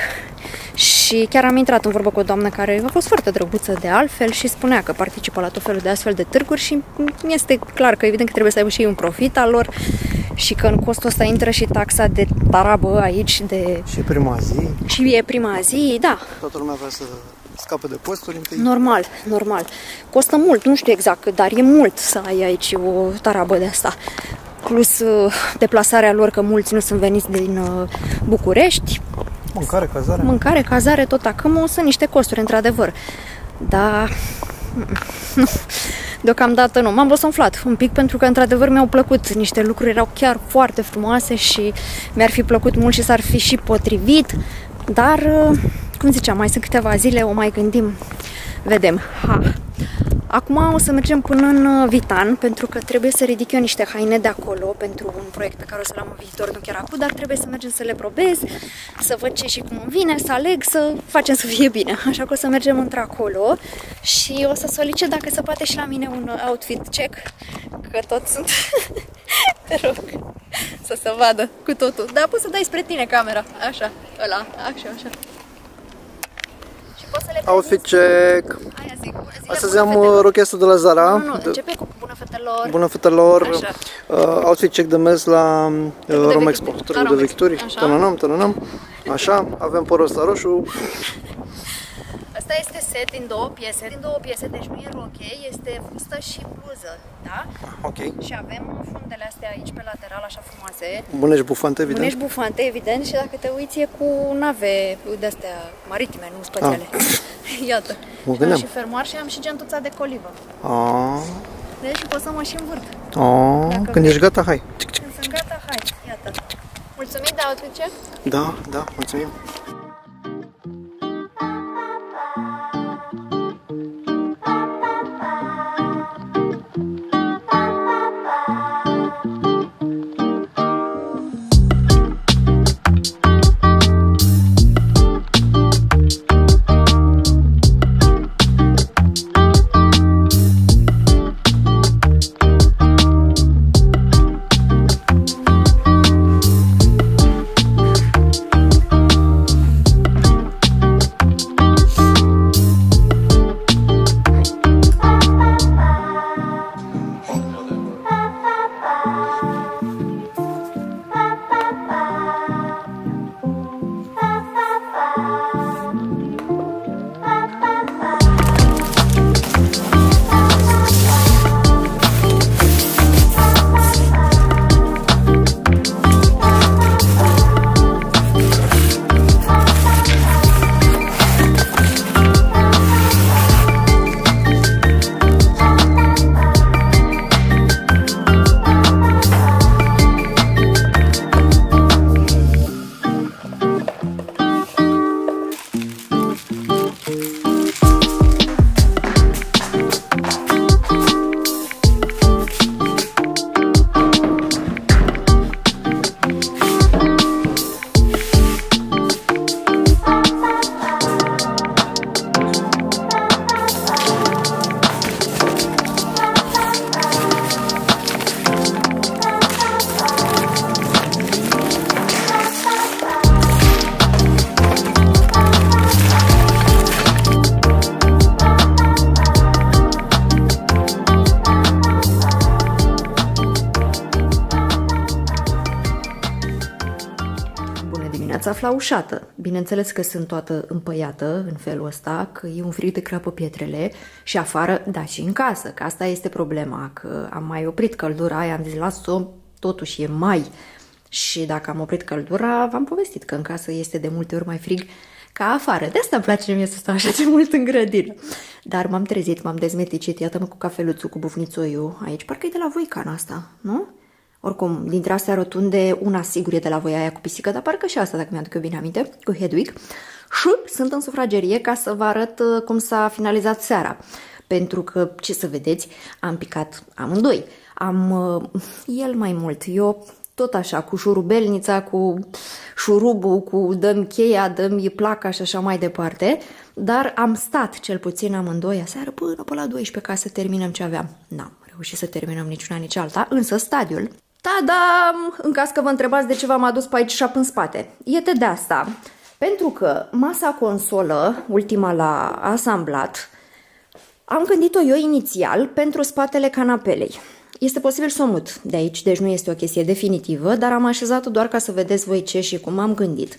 Și chiar am intrat în vorbă cu o doamnă care a fost foarte drăguță de altfel și spunea că participă la tot felul de astfel de târguri și este clar că evident că trebuie să aibă și ei un profit al lor și că în costul ăsta intră și taxa de tarabă aici de... Și prima zi. Și e prima zi, da. Toată lumea vrea să... Scapă de costuri întâi. Normal, normal. Costă mult, nu știu exact, dar e mult să ai aici o tarabă de asta. Plus deplasarea lor, că mulți nu sunt veniți din București. Mâncare, cazare. Mâncare, cazare, tot acum sunt niște costuri, într-adevăr. Dar... Deocamdată nu. M-am bosunflat un pic pentru că, într-adevăr, mi-au plăcut niște lucruri. Erau chiar foarte frumoase și mi-ar fi plăcut mult și s-ar fi și potrivit. Dar... Cum ziceam, mai sunt câteva zile, o mai gândim, vedem. Ha. Acum o să mergem până în Vitan, pentru că trebuie să ridic eu niște haine de acolo pentru un proiect pe care o să l-am în viitor, nu chiar acum, dar trebuie să mergem să le probez, să văd ce și cum îmi vine, să aleg, să facem să fie bine. Așa că o să mergem într-acolo și o să solicit dacă se poate și la mine un outfit check, că tot sunt... Te rog să se vadă cu totul. Dar poți să dai spre tine camera, așa, ăla, așa, așa. Outfit check! Aia zic, astăzi am rocheastul de la Zara. Nu, începe cu bună fetelor. Bună fetelor. Outfit check de mers la Romexpo, Târgul de Victorii. Tananam, tananam. Așa, avem părul ăsta roșu. Asta este set din două piese. Din două piese, deci nu e roche, este fustă și bluză, da? Ok. Și avem fundele astea aici pe lateral, așa frumoase. Bunești bufante, evident. Bunești bufante, evident, și dacă te uiți e cu nave de-astea maritime, nu spațiale. Iată. Și am și fermoar și am și gentuța de colivă. Deci pot să mă și învârt. Când ești gata, hai. Când sunt gata, hai. Iată. Mulțumim de outfit check? Da, da, mulțumim. dimineața flaușată. Bineînțeles că sunt toată împăiată în felul ăsta, că e un frig de crapă pietrele și afară, da, și în casă, că asta este problema, că am mai oprit căldura aia, am zis, las-o, totuși e mai. Și dacă am oprit căldura, v-am povestit că în casă este de multe ori mai frig ca afară. De asta îmi place mie să stau așa de mult în grădină. Dar m-am trezit, m-am dezmeticit, iată-mă cu cafeluțul, cu bufnițoiul aici. Parcă e de la voi cana asta, nu? Oricum, dintre astea rotunde, una sigur e de la voi aia cu pisică, dar parcă și asta, dacă mi-aduc eu bine aminte, cu Hedwig. Și sunt în sufragerie ca să vă arăt cum s-a finalizat seara. Pentru că, ce să vedeți, am picat amândoi. El mai mult, eu... Tot așa, cu șurubelnița, cu șurubul, cu dăm cheia, dăm placa și așa mai departe. Dar am stat cel puțin amândoi aseară până la 12 ca să terminăm ce aveam. N-am reușit să terminăm niciuna, nici alta, însă stadiul... Tadam! În caz că vă întrebați de ce v-am adus pe aici și în spate. Iete de asta. Pentru că masa consolă, ultima la asamblat, am gândit-o eu inițial pentru spatele canapelei. Este posibil să o mut de aici, deci nu este o chestie definitivă, dar am așezat-o doar ca să vedeți voi ce și cum am gândit.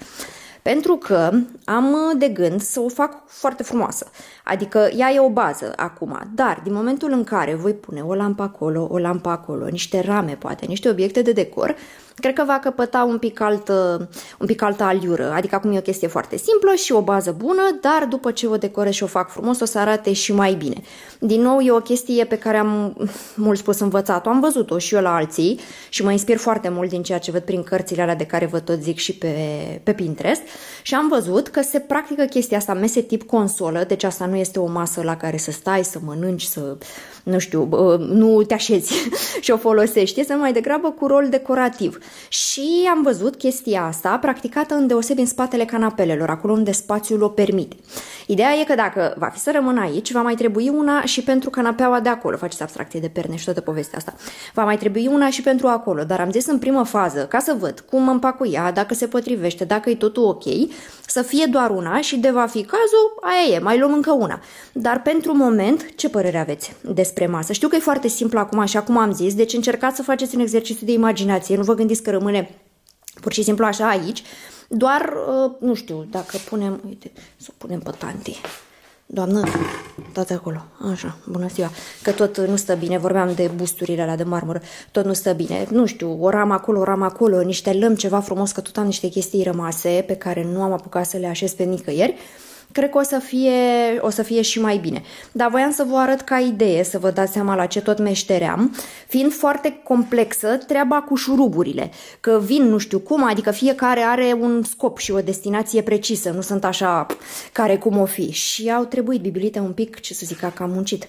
Pentru că am de gând să o fac foarte frumoasă, adică ea e o bază acum, dar din momentul în care voi pune o lampă acolo, o lampă acolo, niște rame poate, niște obiecte de decor, cred că va căpăta un pic altă aliură, adică acum e o chestie foarte simplă și o bază bună, dar după ce o decorez și o fac frumos o să arate și mai bine. Din nou e o chestie pe care am mult spus învățat-o, am văzut-o și eu la alții și mă inspir foarte mult din ceea ce văd prin cărțile alea de care vă tot zic și pe Pinterest și am văzut că se practică chestia asta, mese tip consolă, deci asta nu este o masă la care să stai, să mănânci, să, nu știu, nu te așezi și o folosești, este mai degrabă cu rol decorativ. Și am văzut chestia asta practicată îndeosebi în spatele canapelelor, acolo unde spațiul o permite. Ideea e că dacă va fi să rămână aici, va mai trebui una și pentru canapeaua de acolo, faceți abstracție de perne și toată povestea asta, va mai trebui una și pentru acolo, dar am zis în primă fază, ca să văd cum mă împac cu ea, dacă se potrivește, dacă e totul ok, să fie doar una și de va fi cazul, aia e, mai luăm încă una. Dar pentru moment, ce părere aveți despre masă? Știu că e foarte simplu acum, așa cum am zis, deci încercați să faceți un exercițiu de imaginație, nu vă gândiți că rămâne pur și simplu așa aici, doar, nu știu, dacă punem, uite, să o punem pe tanti. Doamnă, dați acolo, așa, bună ziua, că tot nu stă bine, vorbeam de busturile alea de marmură, tot nu stă bine, nu știu, o ramă acolo, niște lămpi, ceva frumos, că tot am niște chestii rămase pe care nu am apucat să le așez pe nicăieri. Cred că o să fie și mai bine. Dar voiam să vă arăt ca idee, să vă dați seama la ce tot meșteream, fiind foarte complexă treaba cu șuruburile, că vin nu știu cum, adică fiecare are un scop și o destinație precisă, nu sunt așa care cum o fi. Și au trebuit bibilite un pic, ce să zic, că am muncit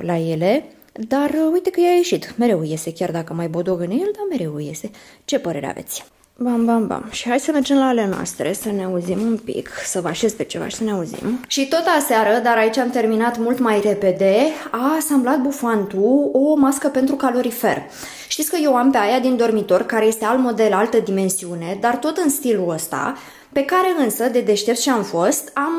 la ele, dar uite că i-a ieșit. Mereu iese, chiar dacă mai bodogăne el, dar mereu iese. Ce părere aveți? Bam, bam, bam. Și hai să mergem la ale noastre, să ne auzim un pic, să vă așez pe ceva și să ne auzim. Și tot aseară, dar aici am terminat mult mai repede, a asamblat bufantul o mască pentru calorifer. Știți că eu am pe aia din dormitor, care este alt model, altă dimensiune, dar tot în stilul ăsta, pe care însă, de deștept și am fost, am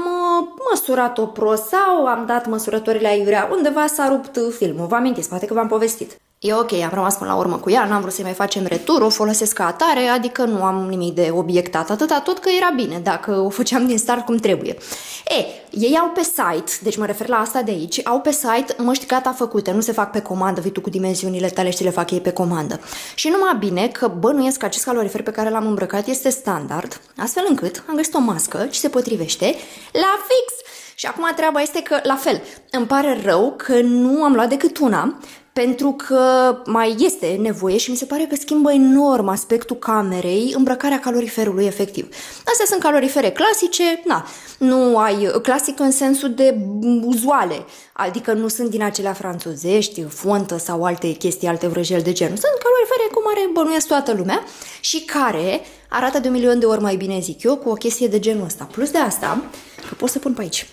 măsurat-o prost sau am dat măsurătorile aiurea, undeva s-a rupt filmul. Vă amintiți, poate că v-am povestit. E ok, am rămas până la urmă cu ea, n-am vrut să-i mai facem retur, o folosesc ca atare, adică nu am nimic de obiectat, atâta tot că era bine, dacă o făceam din start cum trebuie. Ei au pe site, deci mă refer la asta de aici, au pe site măști gata făcute, nu se fac pe comandă, vii tu cu dimensiunile tale și le fac ei pe comandă. Și numai bine că bănuiesc că acest calorifer pe care l-am îmbrăcat este standard, astfel încât am găsit o mască ce se potrivește la fix. Și acum treaba este că, la fel, îmi pare rău că nu am luat decât una, pentru că mai este nevoie și mi se pare că schimbă enorm aspectul camerei, îmbrăcarea caloriferului efectiv. Astea sunt calorifere clasice, na, nu ai clasic în sensul de uzuale, adică nu sunt din acelea franțuzești, fontă sau alte chestii, alte vrăjeli de genul. Sunt calorifere cum are bănuiesc toată lumea și care arată de 1.000.000 de ori mai bine, zic eu, cu o chestie de genul ăsta. Plus de asta, Pot să pun pe aici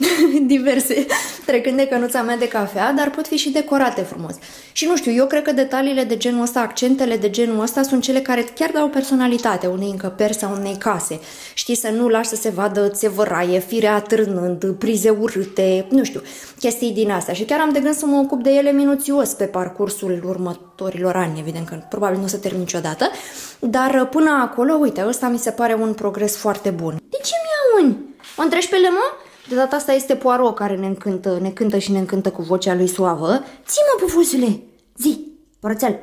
diverse, trecând de cănuța mea de cafea, dar pot fi și decorate frumos. Și nu știu, eu cred că detaliile de genul ăsta, accentele de genul ăsta sunt cele care chiar dau personalitate unei încăperi sau unei case. Știi, să nu lași să se vadă țevăraie, firea atârnând, prize urâte, nu știu, chestii din astea. Și chiar am de gând să mă ocup de ele minuțios pe parcursul următorilor ani, evident că probabil nu o să termin niciodată, dar până acolo, uite, ăsta mi se pare un progres foarte bun. De ce mi-au uni? O întreci pe lemă? De data asta este Poirot care ne cântă și ne încântă cu vocea lui suavă. Ții-mă, pufusule! Zi, părățel!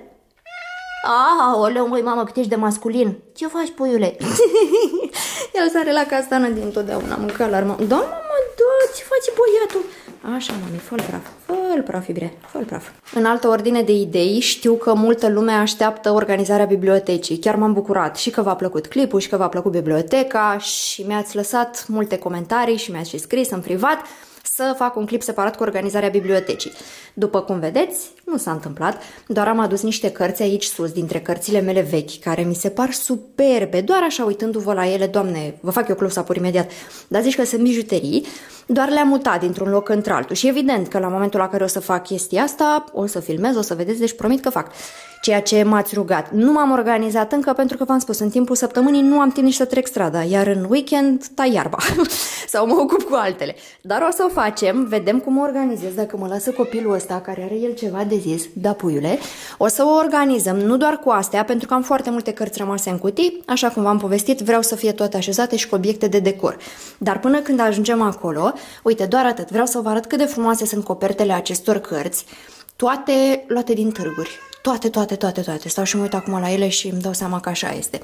Aoleu, măi, mamă, cât ești de masculin! Ce faci, puiule? El sare la castană dintotdeauna, mânca la armă. Da, mamă, da, ce faci, băiatul? Așa, mami, fă-l praf, fă-l praf, iubire, fă-l praf. În altă ordine de idei, știu că multă lume așteaptă organizarea bibliotecii. Chiar m-am bucurat și că v-a plăcut clipul și că v-a plăcut biblioteca și mi-ați lăsat multe comentarii și mi-ați și scris în privat să fac un clip separat cu organizarea bibliotecii. După cum vedeți, nu s-a întâmplat, doar am adus niște cărți aici sus, dintre cărțile mele vechi, care mi se par superbe, doar așa uitându-vă la ele, doamne, vă fac eu close-up-uri imediat, dar zici că sunt bijuterii, doar le-am mutat dintr-un loc într-altul și evident că la momentul la care o să fac chestia asta, o să filmez, o să vedeți, deci promit că fac ceea ce m-ați rugat. Nu m-am organizat încă pentru că v-am spus, în timpul săptămânii nu am timp nici să trec strada, iar în weekend tai iarba sau mă ocup cu altele. Dar o să o facem, vedem cum o organizez, dacă mă lasă copilul ăsta care are el ceva de zis, da puiule, o să o organizăm, nu doar cu astea, pentru că am foarte multe cărți rămase în cutii, așa cum v-am povestit, vreau să fie toate așezate și cu obiecte de decor. Dar până când ajungem acolo, uite, doar atât, vreau să vă arăt cât de frumoase sunt copertele acestor cărți, toate luate din târguri. Toate. Stau și mă uit acum la ele și îmi dau seama că așa este.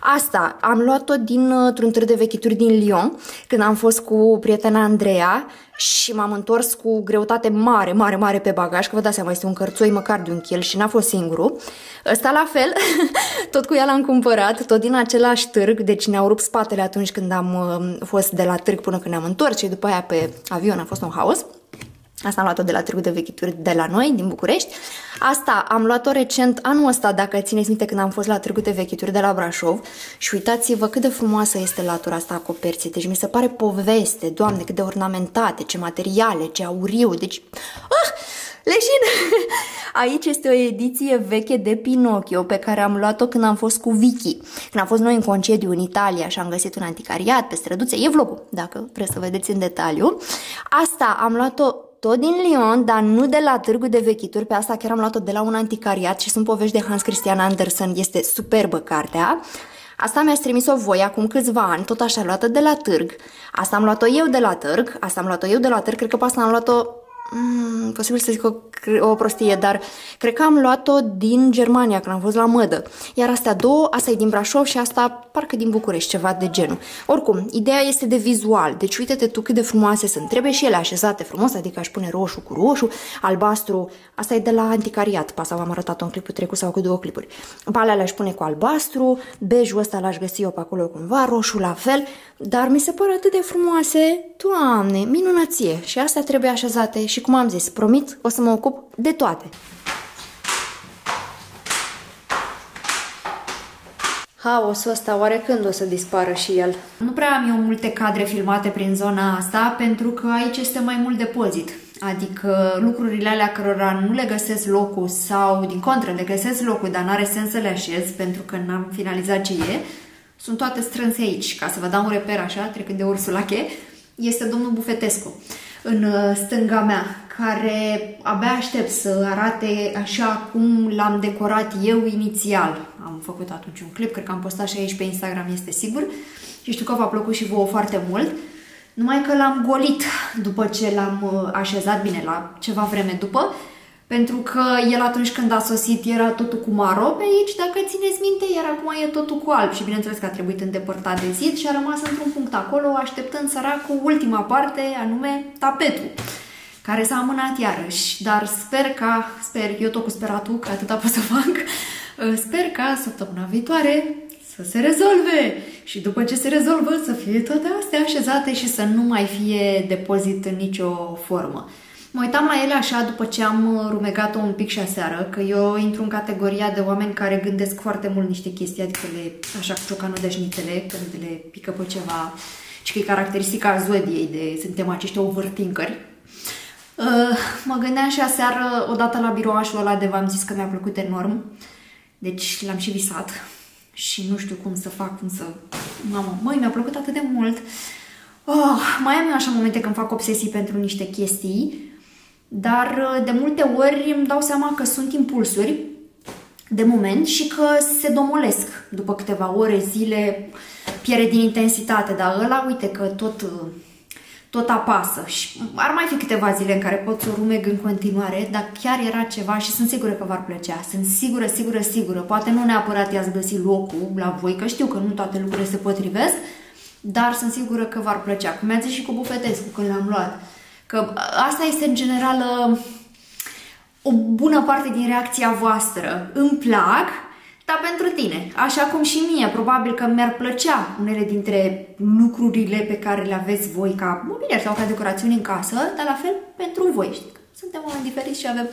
Asta am luat-o dintr-un târg de vechituri din Lyon, când am fost cu prietena Andreea și m-am întors cu greutate mare pe bagaj, că vă dați seama, este un cărțoi măcar de un kil și n-a fost singurul. Ăsta la fel, tot cu ea l-am cumpărat, tot din același târg, deci ne-au rupt spatele atunci când am fost de la târg până când ne-am întors și după aia pe avion a fost un haos. Asta am luat-o de la târgul de vechituri de la noi, din București. Asta am luat-o recent anul ăsta, dacă țineți minte, când am fost la târgul de vechituri de la Brașov. Și uitați-vă cât de frumoasă este latura asta a coperții. Deci mi se pare poveste, doamne, cât de ornamentate, ce materiale, ce auriu, deci... leșin! Aici este o ediție veche de Pinocchio pe care am luat-o când am fost cu Vicky. Când am fost noi în concediu în Italia și am găsit un anticariat pe străduțe. E vlogul, dacă vreți să vedeți în detaliu. Asta am luat-o tot din Lyon, dar nu de la târgul de vechituri, pe asta chiar am luat-o de la un anticariat și sunt povești de Hans Christian Andersen, este superbă cartea. Asta mi-a trimis-o voi acum câțiva ani, tot așa luată de la târg. Asta am luat-o eu de la târg, cred că pe asta am luat-o, posibil să zic o prostie, dar cred că am luat-o din Germania, când am fost la mădă. Iar astea două, asta e din Brașov și asta parcă din București, ceva de genul. Oricum, ideea este de vizual, deci uite-te tu cât de frumoase sunt. Trebuie și ele așezate frumos, adică aș pune roșu cu roșu, albastru, asta e de la anticariat, pe asta v-am arătat-o în clipul trecut sau cu două clipuri. Pe alea le-aș pune cu albastru, bejul ăsta l-aș găsi eu pe acolo cumva, roșu la fel, dar mi se par atât de frumoase, doamne, minunăție. Și astea trebuie așezate și cum am zis, promit, o să mă ocup de toate. Haosul ăsta, oare când o să dispară și el? Nu prea am eu multe cadre filmate prin zona asta, pentru că aici este mai mult depozit. Adică lucrurile alea cărora nu le găsesc locul sau, din contră, le găsesc locul, dar n-are sens să le așez, pentru că n-am finalizat ce e, sunt toate strânse aici. Ca să vă dau un reper așa, trecând de Ursulache, este domnul Bufetescu, în stânga mea, care abia aștept să arate așa cum l-am decorat eu inițial. Am făcut atunci un clip, cred că am postat și aici pe Instagram, este sigur, și știu că v-a plăcut și vouă foarte mult, numai că l-am golit după ce l-am așezat, bine, la ceva vreme după, pentru că el atunci când a sosit era totul cu maro pe aici, dacă țineți minte, iar acum e totul cu alb și bineînțeles că a trebuit îndepărtat de zid și a rămas într-un punct acolo, așteptând săracul ultima parte, anume tapetul, care s-a amânat iarăși, dar sper, eu tot cu speratul, că atâta pot să fac, sper ca săptămâna viitoare să se rezolve și după ce se rezolvă să fie toate astea așezate și să nu mai fie depozit în nicio formă. Mă uitam la ele așa după ce am rumegat-o un pic și aseară, că eu intru în categoria de oameni care gândesc foarte mult niște chestii, adică le așa cu ciocanul de șnitele, când le pică pe ceva ci că e caracteristica zodiei de suntem acești overthinkeri. Mă gândeam și aseară, odată la biroașul ăla de v-am zis că mi-a plăcut enorm, deci l-am și visat și nu știu cum să fac, Mamă, măi, mi-a plăcut atât de mult! Oh, mai am eu așa momente când fac obsesii pentru niște chestii, dar de multe ori îmi dau seama că sunt impulsuri de moment și că se domolesc după câteva ore, zile, pierde din intensitate, dar ăla, uite că tot apasă și ar mai fi câteva zile în care pot să o rumeg în continuare, dar chiar era ceva și sunt sigură că v-ar plăcea, sunt sigură, poate nu neapărat i-ați găsit locul la voi, că știu că nu toate lucrurile se potrivesc, dar sunt sigură că v-ar plăcea, cum mi-a zis și cu Bufetescu când l-am luat, că asta este în general o bună parte din reacția voastră, îmi plac, dar pentru tine, așa cum și mie, probabil că mi-ar plăcea unele dintre lucrurile pe care le aveți voi ca mobilier sau ca decorațiuni în casă, dar la fel pentru voi, știi? Suntem oameni diferiți și avem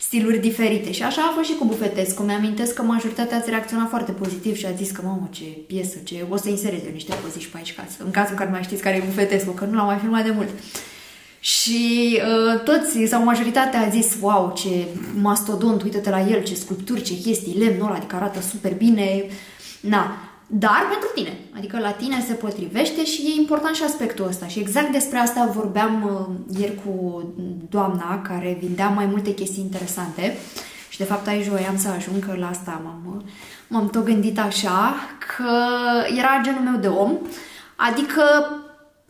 stiluri diferite și așa a fost și cu Bufetescu, mi-amintesc că majoritatea ați reacționat foarte pozitiv și a zis că mamă ce piesă, ce... o să inserez eu niște poziții pe aici, în cazul în care mai știți care e Bufetescu, că nu l-am mai filmat de mult. Și toți, sau majoritatea a zis, wow, ce mastodont, uite-te la el, ce sculpturi, ce chestii, lemnul ăla, adică arată super bine, na, dar pentru tine, adică la tine se potrivește și e important și aspectul ăsta și exact despre asta vorbeam ieri cu doamna care vindea mai multe chestii interesante și de fapt aici voiam să ajung, că la asta m-am tot gândit așa, că era genul meu de om, adică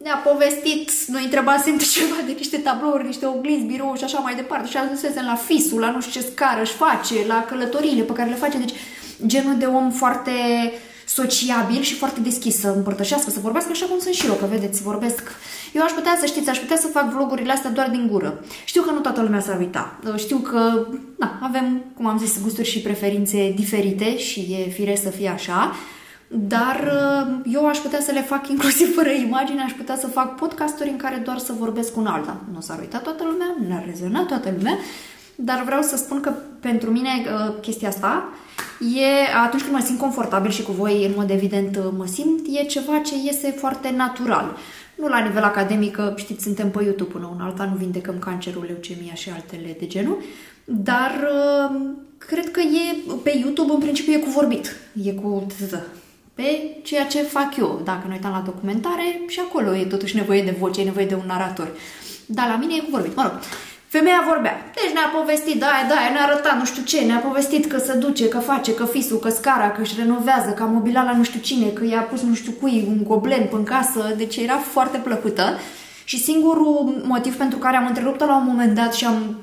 ne-a povestit, noi întrebați ceva de niște tablouri, niște oglinzi, birou și așa mai departe și ajunsesem la fisul, la nu știu ce scară își face, la călătoriile pe care le face, deci genul de om foarte sociabil și foarte deschis să împărtășească, să vorbească așa cum sunt și eu, că vedeți, vorbesc. Eu aș putea să știți, aș putea să fac vlogurile astea doar din gură. Știu că nu toată lumea s-ar uita. Știu că na, avem, cum am zis, gusturi și preferințe diferite și e firesc să fie așa. Dar eu aș putea să le fac inclusiv fără imagine, aș putea să fac podcasturi în care doar să vorbesc cu un alta. Nu s-ar uita toată lumea, nu ar rezona toată lumea, dar vreau să spun că pentru mine chestia asta e, atunci când mă simt confortabil și cu voi, în mod evident mă simt, e ceva ce iese foarte natural. Nu la nivel academic, știți, suntem pe YouTube până una alta, nu vindecăm cancerul, leucemia și altele de genul, dar cred că e pe YouTube în principiu e cu vorbit, e cu... pe ceea ce fac eu. Dacă ne uitam la documentare, și acolo e totuși nevoie de voce, e nevoie de un narator. Dar la mine e cu vorbit. Mă rog, femeia vorbea. Deci ne-a povestit, da, ne-a arătat nu știu ce, ne-a povestit că se duce, că face, că fisul, că scara, că își renovează, că a mobilat la nu știu cine, că i-a pus nu știu cui un goblen în casă. Deci era foarte plăcută. Și singurul motiv pentru care am întrerupt-o la un moment dat și am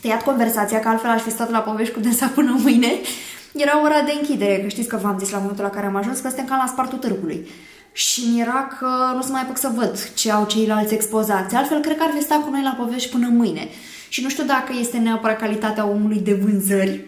tăiat conversația, că altfel aș fi stat la povești cu dânsa până mâine, era ora de închidere, că știți că v-am zis la momentul la care am ajuns că suntem cam la spartul târgului. Și mi-era că nu se mai apuc să văd ce au ceilalți expozați. Altfel, cred că ar fi stat cu noi la povești până mâine. Și nu știu dacă este neapărat calitatea omului de vânzări,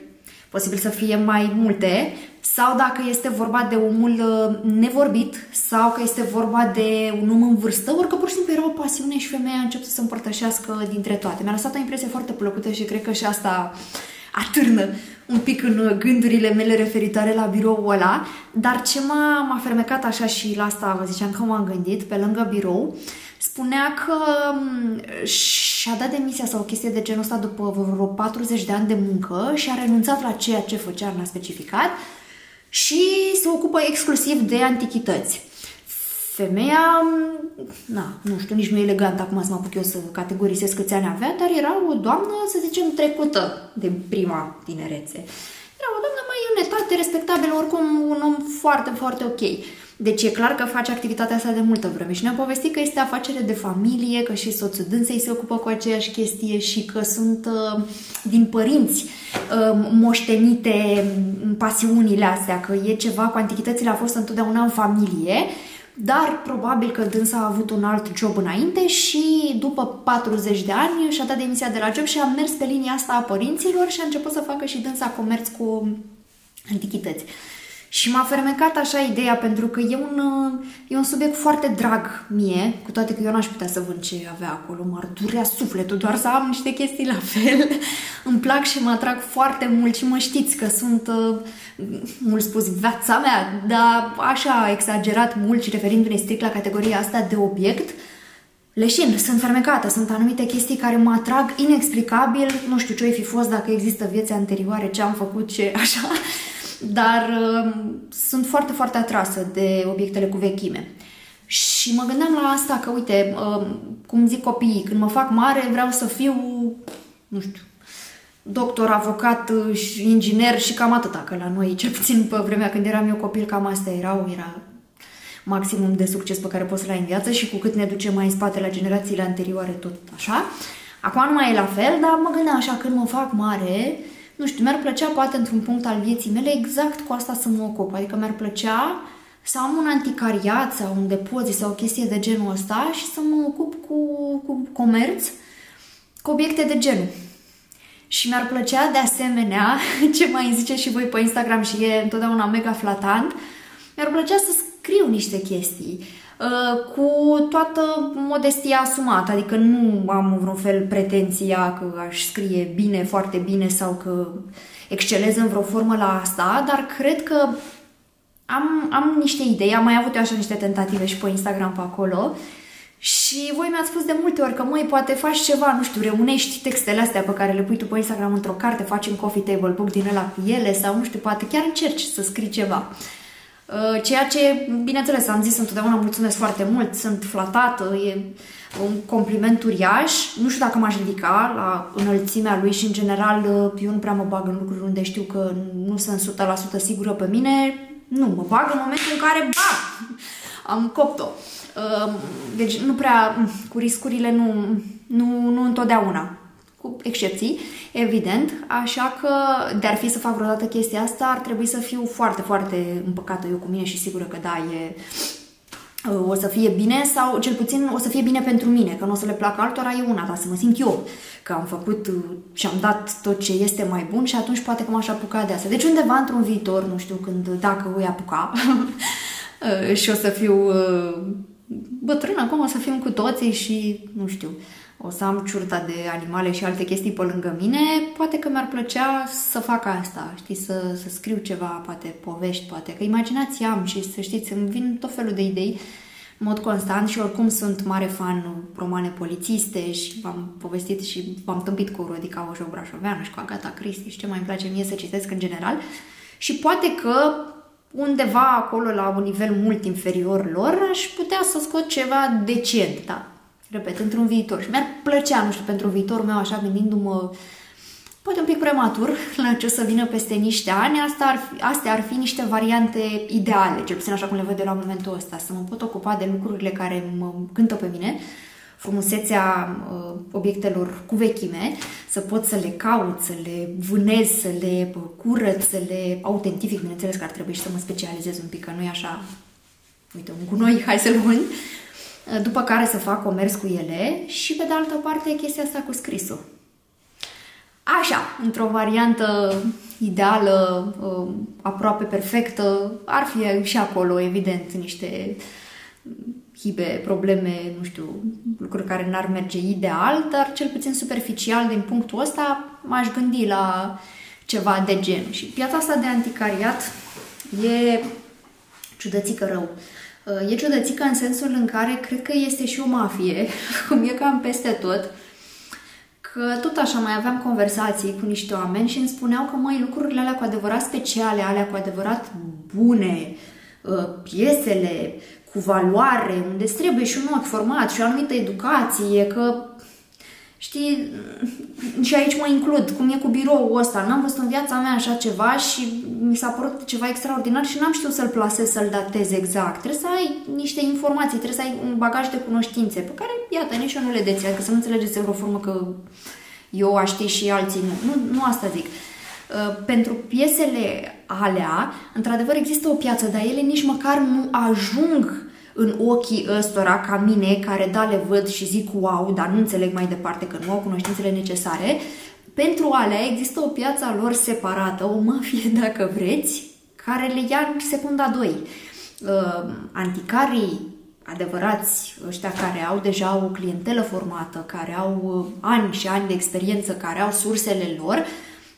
posibil să fie mai multe, sau dacă este vorba de omul nevorbit, sau că este vorba de un om în vârstă, orică pur și simplu era o pasiune și femeia a început să se împărtășească dintre toate. Mi-a lăsat o impresie foarte plăcută și cred că și asta atârnă un pic în gândurile mele referitoare la biroul ăla, dar ce m-a fermecat așa și la asta vă ziceam că m-am gândit, pe lângă birou, spunea că și-a dat demisia sau o chestie de genul ăsta după vreo 40 de ani de muncă și a renunțat la ceea ce făcea, n-a specificat, și se ocupă exclusiv de antichități. Femeia, na, nu știu, nici nu e elegant acum să mă apuc eu să categorisesc câți ani avea, dar era o doamnă, să zicem, trecută de prima tinerețe. Era o doamnă mai în etate, respectabilă, oricum un om foarte, foarte ok. Deci e clar că face activitatea asta de multă vreme și ne-a povestit că este afacere de familie, că și soțul dânsei se ocupă cu aceeași chestie și că sunt din părinți moștenite pasiunile astea, că e ceva cu antichitățile, a fost întotdeauna în familie, dar probabil că dânsa a avut un alt job înainte și după 40 de ani și-a dat demisia de la job și a mers pe linia asta a părinților și a început să facă și dânsa comerț cu antichități. Și m-a fermecat așa ideea, pentru că e un subiect foarte drag mie, cu toate că eu n-aș putea să vând ce avea acolo, m-ar durea sufletul doar să am niște chestii la fel. Îmi plac și mă atrag foarte mult și mă știți că sunt, mult spus, viața mea, dar așa exagerat mult și referindu-ne strict la categoria asta de obiect. Leșin, sunt fermecată, sunt anumite chestii care mă atrag inexplicabil, nu știu ce-o fi fost, dacă există vieți anterioare, ce am făcut, ce așa... Dar sunt foarte, foarte atrasă de obiectele cu vechime. Și mă gândeam la asta că, uite, cum zic copiii, când mă fac mare vreau să fiu, nu știu, doctor, avocat, și inginer și cam atâta, că la noi, cel puțin pe vremea când eram eu copil, cam astea erau, era maximum de succes pe care poți să-l ai în viață și cu cât ne ducem mai în spate la generațiile anterioare, tot așa. Acum nu mai e la fel, dar mă gândeam așa, când mă fac mare... Nu știu, mi-ar plăcea poate într-un punct al vieții mele exact cu asta să mă ocup. Adică mi-ar plăcea să am un anticariat sau un depozit sau o chestie de genul ăsta și să mă ocup cu comerț, cu obiecte de genul. Și mi-ar plăcea de asemenea, ce mai ziceți și voi pe Instagram și e întotdeauna mega flatant, mi-ar plăcea să scriu niște chestii cu toată modestia asumată, adică nu am în vreun fel pretenția că aș scrie bine, foarte bine sau că excelez în vreo formă la asta, dar cred că am niște idei, am mai avut eu așa niște tentative și pe Instagram pe acolo și voi mi-ați spus de multe ori că măi, poate faci ceva, nu știu, reunești textele astea pe care le pui tu pe Instagram într-o carte, faci un coffee table book din ăla cu ele sau nu știu, poate chiar încerci să scrii ceva. Ceea ce, bineînțeles, am zis întotdeauna, mulțumesc foarte mult, sunt flatată, e un compliment uriaș, nu știu dacă m-aș ridica la înălțimea lui și, în general, eu nu prea mă bag în lucruri unde știu că nu sunt 100% sigură pe mine, nu, mă bag în momentul în care, ba, am copt-o. Deci, nu prea, cu riscurile, nu întotdeauna, cu excepții, evident, așa că de-ar fi să fac vreodată chestia asta, ar trebui să fiu foarte, foarte împăcată eu cu mine și sigură că da, o să fie bine sau cel puțin o să fie bine pentru mine, că nu o să le placă altora, e una, dar să mă simt eu că am făcut și am dat tot ce este mai bun și atunci poate că m-aș apuca de asta. Deci undeva într-un viitor, nu știu când, dacă voi apuca și o să fiu bătrână, acum o să fim cu toții și nu știu... O să am ciurta de animale și alte chestii pe lângă mine, poate că mi-ar plăcea să fac asta, știi, să scriu ceva, poate povești, poate, că imaginația am și să știți, îmi vin tot felul de idei în mod constant și oricum sunt mare fan romane polițiste și v-am povestit și v-am tâmpit cu Rodica Ojo Brașoveană și cu Agata Cristi și ce mai îmi place mie să citesc în general și poate că undeva acolo la un nivel mult inferior lor aș putea să scot ceva decent, da. Repet, într-un viitor. Și mi-ar plăcea, nu știu, pentru viitorul meu, așa gândindu-mă poate un pic prematur la ce o să vină peste niște ani, astea ar fi niște variante ideale, cel puțin așa cum le văd de la momentul ăsta, să mă pot ocupa de lucrurile care mă cântă pe mine, frumusețea obiectelor cu vechime, să pot să le caut, să le vânez, să le curăț, să le autentific, bineînțeles că ar trebui și să mă specializez un pic, că nu e așa, uite, un gunoi, hai să-l vând, după care să fac comerț cu ele și, pe de altă parte, chestia asta cu scrisul. Așa, într-o variantă ideală, aproape perfectă, ar fi și acolo, evident, niște hibe, probleme, nu știu, lucruri care n-ar merge ideal, dar cel puțin superficial din punctul ăsta m-aș gândi la ceva de gen. Și piața asta de anticariat e ciudățică rău. E ciudățică în sensul în care cred că este și o mafie, cum e cam peste tot, că tot așa mai aveam conversații cu niște oameni și îmi spuneau că, măi, lucrurile alea cu adevărat speciale, alea cu adevărat bune, piesele cu valoare, unde trebuie și un ochi format și o anumită educație, că, știi, și aici mă includ, cum e cu biroul ăsta, n-am văzut în viața mea așa ceva și mi s-a părut ceva extraordinar și n-am știut să-l plasez, să-l datez exact. Trebuie să ai niște informații, trebuie să ai un bagaj de cunoștințe, pe care, iată, nici eu nu le dețin, adică să nu înțelegeți în o formă că eu aș ști și alții nu. Nu asta zic. Pentru piesele alea, într-adevăr există o piață, dar ele nici măcar nu ajung în ochii ăstora ca mine, care da, le văd și zic wow, dar nu înțeleg mai departe că nu au cunoștințele necesare. Pentru alea există o piață a lor separată, o mafie dacă vreți, care le ia în secunda 2. Anticarii adevărați, ăștia care au deja o clientelă formată, care au ani și ani de experiență, care au sursele lor,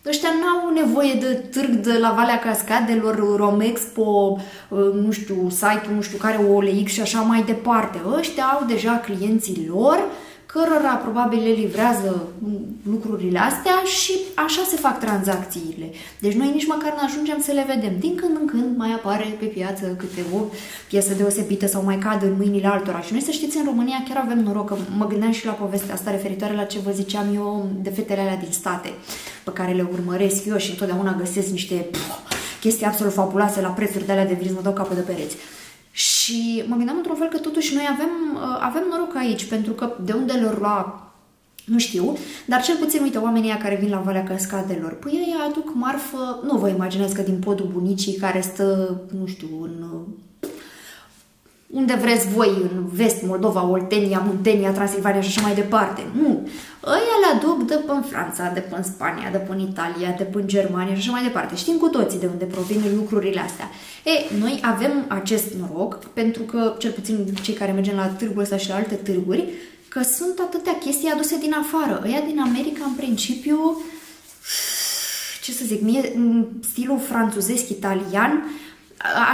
ăștia n-au nevoie de târg de la Valea Cascadelor, Romexpo, nu știu, site-ul, nu știu care, OLX și așa mai departe. Ăștia au deja clienții lor, cărora probabil le livrează lucrurile astea și așa se fac tranzacțiile. Deci noi nici măcar nu ajungem să le vedem. Din când în când mai apare pe piață câte o piesă deosebită sau mai cade în mâinile altora. Și noi, să știți, în România chiar avem noroc, că mă gândeam și la povestea asta referitoare la ce vă ziceam eu de fetele alea din state, pe care le urmăresc eu și întotdeauna găsesc niște chestii absolut fabuloase la prețuri de alea de viz, mă dau capul de pereți. Și mă gândeam într-un fel că totuși noi avem noroc aici, pentru că de unde lor lua, nu știu, dar cel puțin, uite, oamenii care vin la Valea Cascadelor, păi ei aduc marfă, nu vă imaginați că din podul bunicii care stă, nu știu, în unde vreți voi, în Vest, Moldova, Oltenia, Muntenia, Transilvania și așa mai departe. Nu! Ăia le aduc de până în Franța, de până în Spania, de până în Italia, de până în Germania și așa mai departe. Știm cu toții de unde provin lucrurile astea. E, noi avem acest noroc, pentru că, cel puțin cei care mergem la târgul ăsta și la alte târguri, că sunt atâtea chestii aduse din afară. Ăia din America, în principiu, ce să zic, mie, stilul franțuzesc-italian,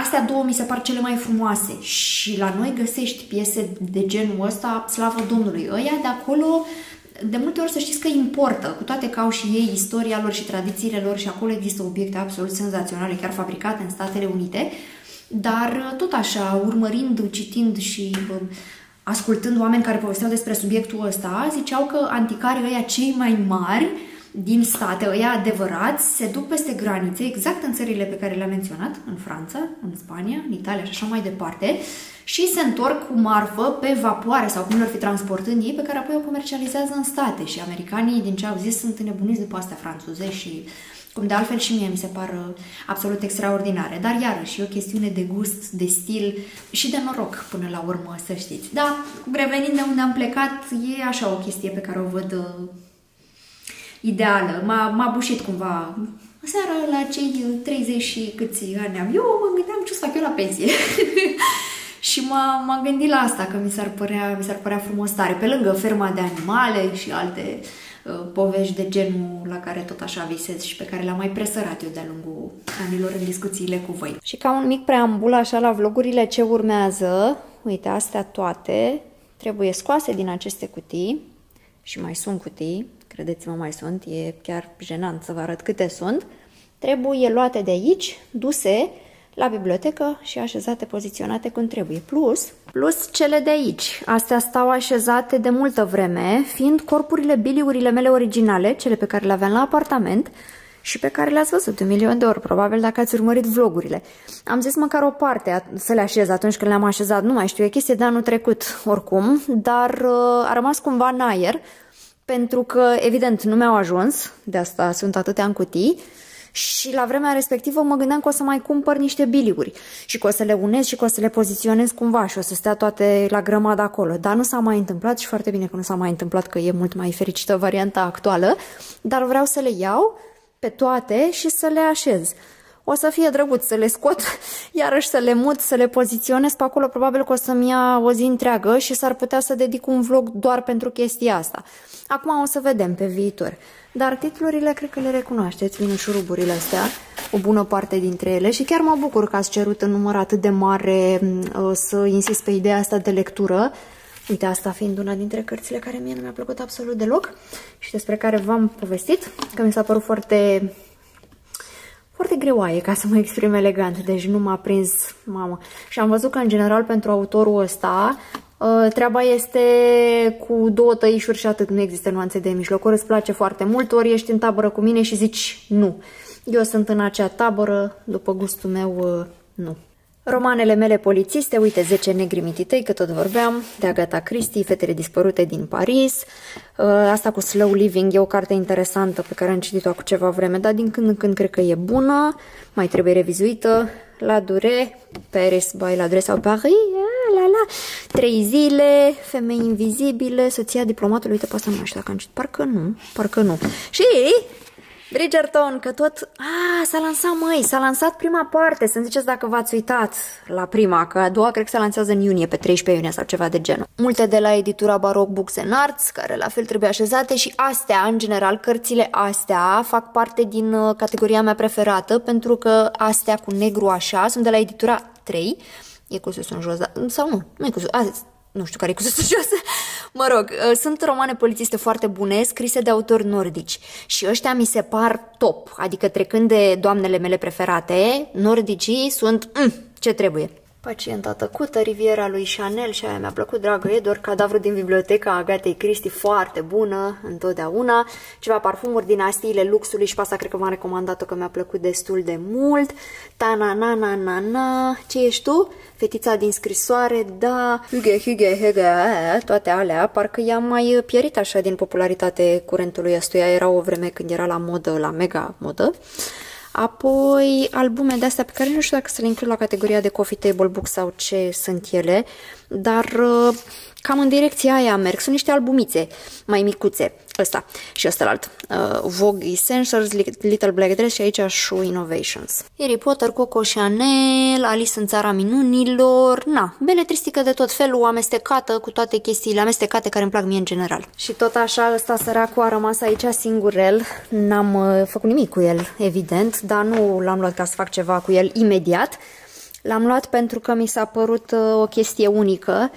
astea două mi se par cele mai frumoase și la noi găsești piese de genul ăsta, slavă Domnului. Ăia de acolo, de multe ori, să știți că importă, cu toate că au și ei istoria lor și tradițiile lor și acolo există obiecte absolut senzaționale, chiar fabricate în Statele Unite, dar tot așa, urmărind, citind și ascultând oameni care povesteau despre subiectul ăsta, ziceau că anticarii ăia cei mai mari din state, ăia adevărați, se duc peste granițe, exact în țările pe care le-am menționat, în Franța, în Spania, în Italia și așa mai departe, și se întorc cu marfă pe vapoare sau cum le-ar fi transportând ei, pe care apoi o comercializează în state. Și americanii, din ce au zis, sunt nebuniți după astea franțuze și, cum de altfel și mie, mi se par absolut extraordinare. Dar iarăși e o chestiune de gust, de stil și de noroc până la urmă, să știți. Da, revenind de unde am plecat, e așa o chestie pe care o văd ideală. M-a bușit cumva. Seara, la cei 30 și câți ani am eu, mă gândeam ce o să fac eu la pensie. Și m-am gândit la asta, că mi s-ar părea frumos tare. Pe lângă ferma de animale și alte povești de genul la care tot așa visez și pe care le-am mai presărat eu de-a lungul anilor în discuțiile cu voi. Și ca un mic preambul așa la vlogurile ce urmează, uite, astea toate trebuie scoase din aceste cutii și mai sunt cutii. Credeți-mă, mai sunt, e chiar jenant să vă arăt câte sunt. Trebuie luate de aici, duse la bibliotecă și așezate, poziționate cum trebuie. Plus cele de aici. Astea stau așezate de multă vreme, fiind corpurile, biliurile mele originale, cele pe care le aveam la apartament și pe care le-ați văzut un milion de ori, probabil, dacă ați urmărit vlogurile. Am zis măcar o parte să le așez atunci când le-am așezat. Nu mai știu, e chestie de anul trecut, oricum, dar a rămas cumva în aer, pentru că, evident, nu mi-au ajuns, de asta sunt atâtea în cutii, și la vremea respectivă mă gândeam că o să mai cumpăr niște biliuri și că o să le unez și că o să le poziționez cumva și o să stea toate la grămadă acolo. Dar nu s-a mai întâmplat și foarte bine că nu s-a mai întâmplat, că e mult mai fericită varianta actuală, dar vreau să le iau pe toate și să le așez. O să fie drăguț să le scot, iarăși să le mut, să le poziționez pe acolo, probabil că o să-mi ia o zi întreagă și s-ar putea să dedic un vlog doar pentru chestia asta. Acum o să vedem pe viitor. Dar titlurile cred că le recunoașteți, vin șuruburile astea, o bună parte dintre ele, și chiar mă bucur că ați cerut în număr atât de mare să insist pe ideea asta de lectură. Uite, asta fiind una dintre cărțile care mie nu mi-a plăcut absolut deloc și despre care v-am povestit, că mi s-a părut foarte greoaie, ca să mă exprim elegant, deci nu m-a prins, mamă. Și am văzut că, în general, pentru autorul ăsta, treaba este cu două tăișuri și atât, nu există nuanțe de mijloc. Ori îți place foarte mult, ori ești în tabără cu mine și zici nu. Eu sunt în acea tabără, după gustul meu, nu. Romanele mele polițiste, uite, 10 negri mititei, că tot vorbeam, de Agatha Christie, Fetele dispărute din Paris. Asta cu Slow Living e o carte interesantă pe care am citit-o acum ceva vreme, dar din când în când cred că e bună, mai trebuie revizuită. La Dure, Paris by La Dure sau Paris, la 3 zile, Femei invizibile, Soția diplomatului, uite, pe asta nu mai știu dacă am citit, parcă nu. Și Bridgerton, că tot... Ah, s-a lansat, măi, s-a lansat prima parte, să-mi ziceți dacă v-ați uitat la prima, că a doua cred că se lansează în iunie, pe 13 iunie sau ceva de genul. Multe de la editura Baroque Books and Arts, care la fel trebuie așezate, și astea, în general, cărțile astea fac parte din categoria mea preferată, pentru că astea cu negru așa sunt de la editura 3, e cu sus în jos, sau nu, nu e cu sus, nu știu care e cu sus în jos. Mă rog, sunt romane polițiste foarte bune, scrise de autori nordici și ăștia mi se par top, adică trecând de doamnele mele preferate, nordicii sunt ce trebuie. Pacienta tăcută, Riviera lui Chanel, și aia mi-a plăcut, dragă, e doar cadavru din biblioteca Agatei Christie, foarte bună, întotdeauna. Ceva parfumuri, dinastiile luxului, și pasta cred că v-am recomandat-o că mi-a plăcut destul de mult. Ta-na-na-na-na-na, ce ești tu? Fetița din scrisoare, da. Hüge, toate alea, parcă i-am mai pierit așa din popularitate curentului ăstuia, era o vreme când era la modă, la mega modă. Apoi albume de astea pe care nu știu dacă să le includ la categoria de coffee table book sau ce sunt ele, dar cam în direcția aia merg. Sunt niște albumițe mai micuțe, ăsta și ăstălalt. Vogue Essentials, Little Black Dress și aici Shoe Innovations. Harry Potter, Coco Chanel, Alice în țara minunilor, na, beletristică de tot felul, amestecată cu toate chestiile amestecate care îmi plac mie în general. Și tot așa, ăsta săracul a rămas aici singurel, n-am făcut nimic cu el, evident, dar nu l-am luat ca să fac ceva cu el imediat. L-am luat pentru că mi s-a părut o chestie unică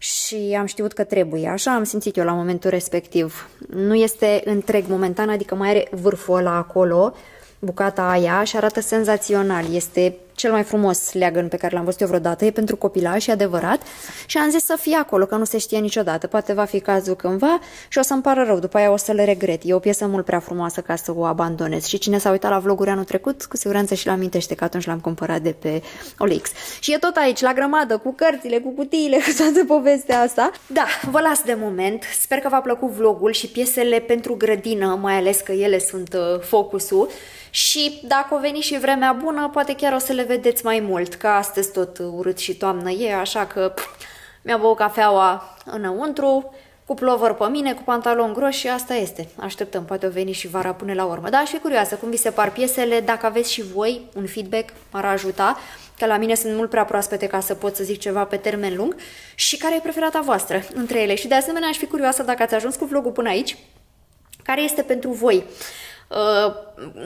și am știut că trebuie, așa am simțit eu la momentul respectiv. Nu este întreg momentan, adică mai are vârful ăla acolo, bucata aia, și arată senzațional. Este cel mai frumos leagăn pe care l-am văzut eu vreodată, e pentru copilași, și adevărat, și am zis să fie acolo, că nu se știe niciodată, poate va fi cazul cândva și o să-mi pară rău, după aia o să le regret. E o piesă mult prea frumoasă ca să o abandonez și cine s-a uitat la vloguri anul trecut, cu siguranță și-l amintește că atunci l-am cumpărat de pe OLX. Și e tot aici, la grămadă, cu cărțile, cu cutiile, cu toată povestea asta. Da, vă las de moment, sper că v-a plăcut vlogul și piesele pentru grădină, mai ales că ele sunt focusul. Și dacă o veni și vremea bună, poate chiar o să le vedeți mai mult, că astăzi tot urât și toamnă e, așa că mi-am băut cafeaua înăuntru, cu plover pe mine, cu pantalon gros și asta este. Așteptăm, poate o veni și vara până la urmă. Dar aș fi curioasă cum vi se par piesele, dacă aveți și voi un feedback, m-ar ajuta, că la mine sunt mult prea proaspete ca să pot să zic ceva pe termen lung, și care e preferata voastră între ele. Și de asemenea aș fi curioasă, dacă ați ajuns cu vlogul până aici, care este pentru voi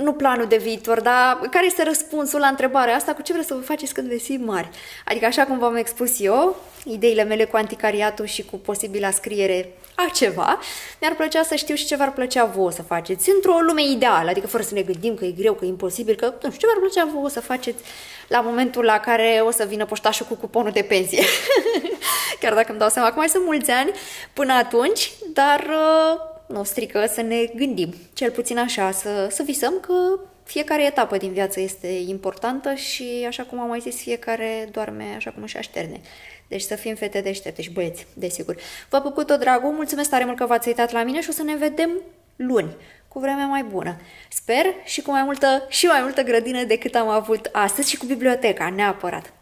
nu planul de viitor, dar care este răspunsul la întrebarea asta, cu ce vreți să vă faceți când veți fi mari? Adică așa cum v-am expus eu, ideile mele cu anticariatul și cu posibila scriere a ceva, mi-ar plăcea să știu și ce v-ar plăcea vouă să faceți într-o lume ideală, adică fără să ne gândim că e greu, că e imposibil, că nu știu ce v-ar plăcea vouă să faceți la momentul la care o să vină poștașul cu cuponul de pensie. Chiar dacă îmi dau seama că mai sunt mulți ani până atunci, dar... nu strică să ne gândim, cel puțin așa, să visăm că fiecare etapă din viață este importantă și, așa cum am mai zis, fiecare doarme așa cum își așterne. Deci să fim fete deștepte și băieți, desigur. V-a plăcut tot, dragul, mulțumesc tare mult că v-ați uitat la mine și o să ne vedem luni, cu vremea mai bună. Sper și cu mai multă grădină decât am avut astăzi și cu biblioteca, neapărat.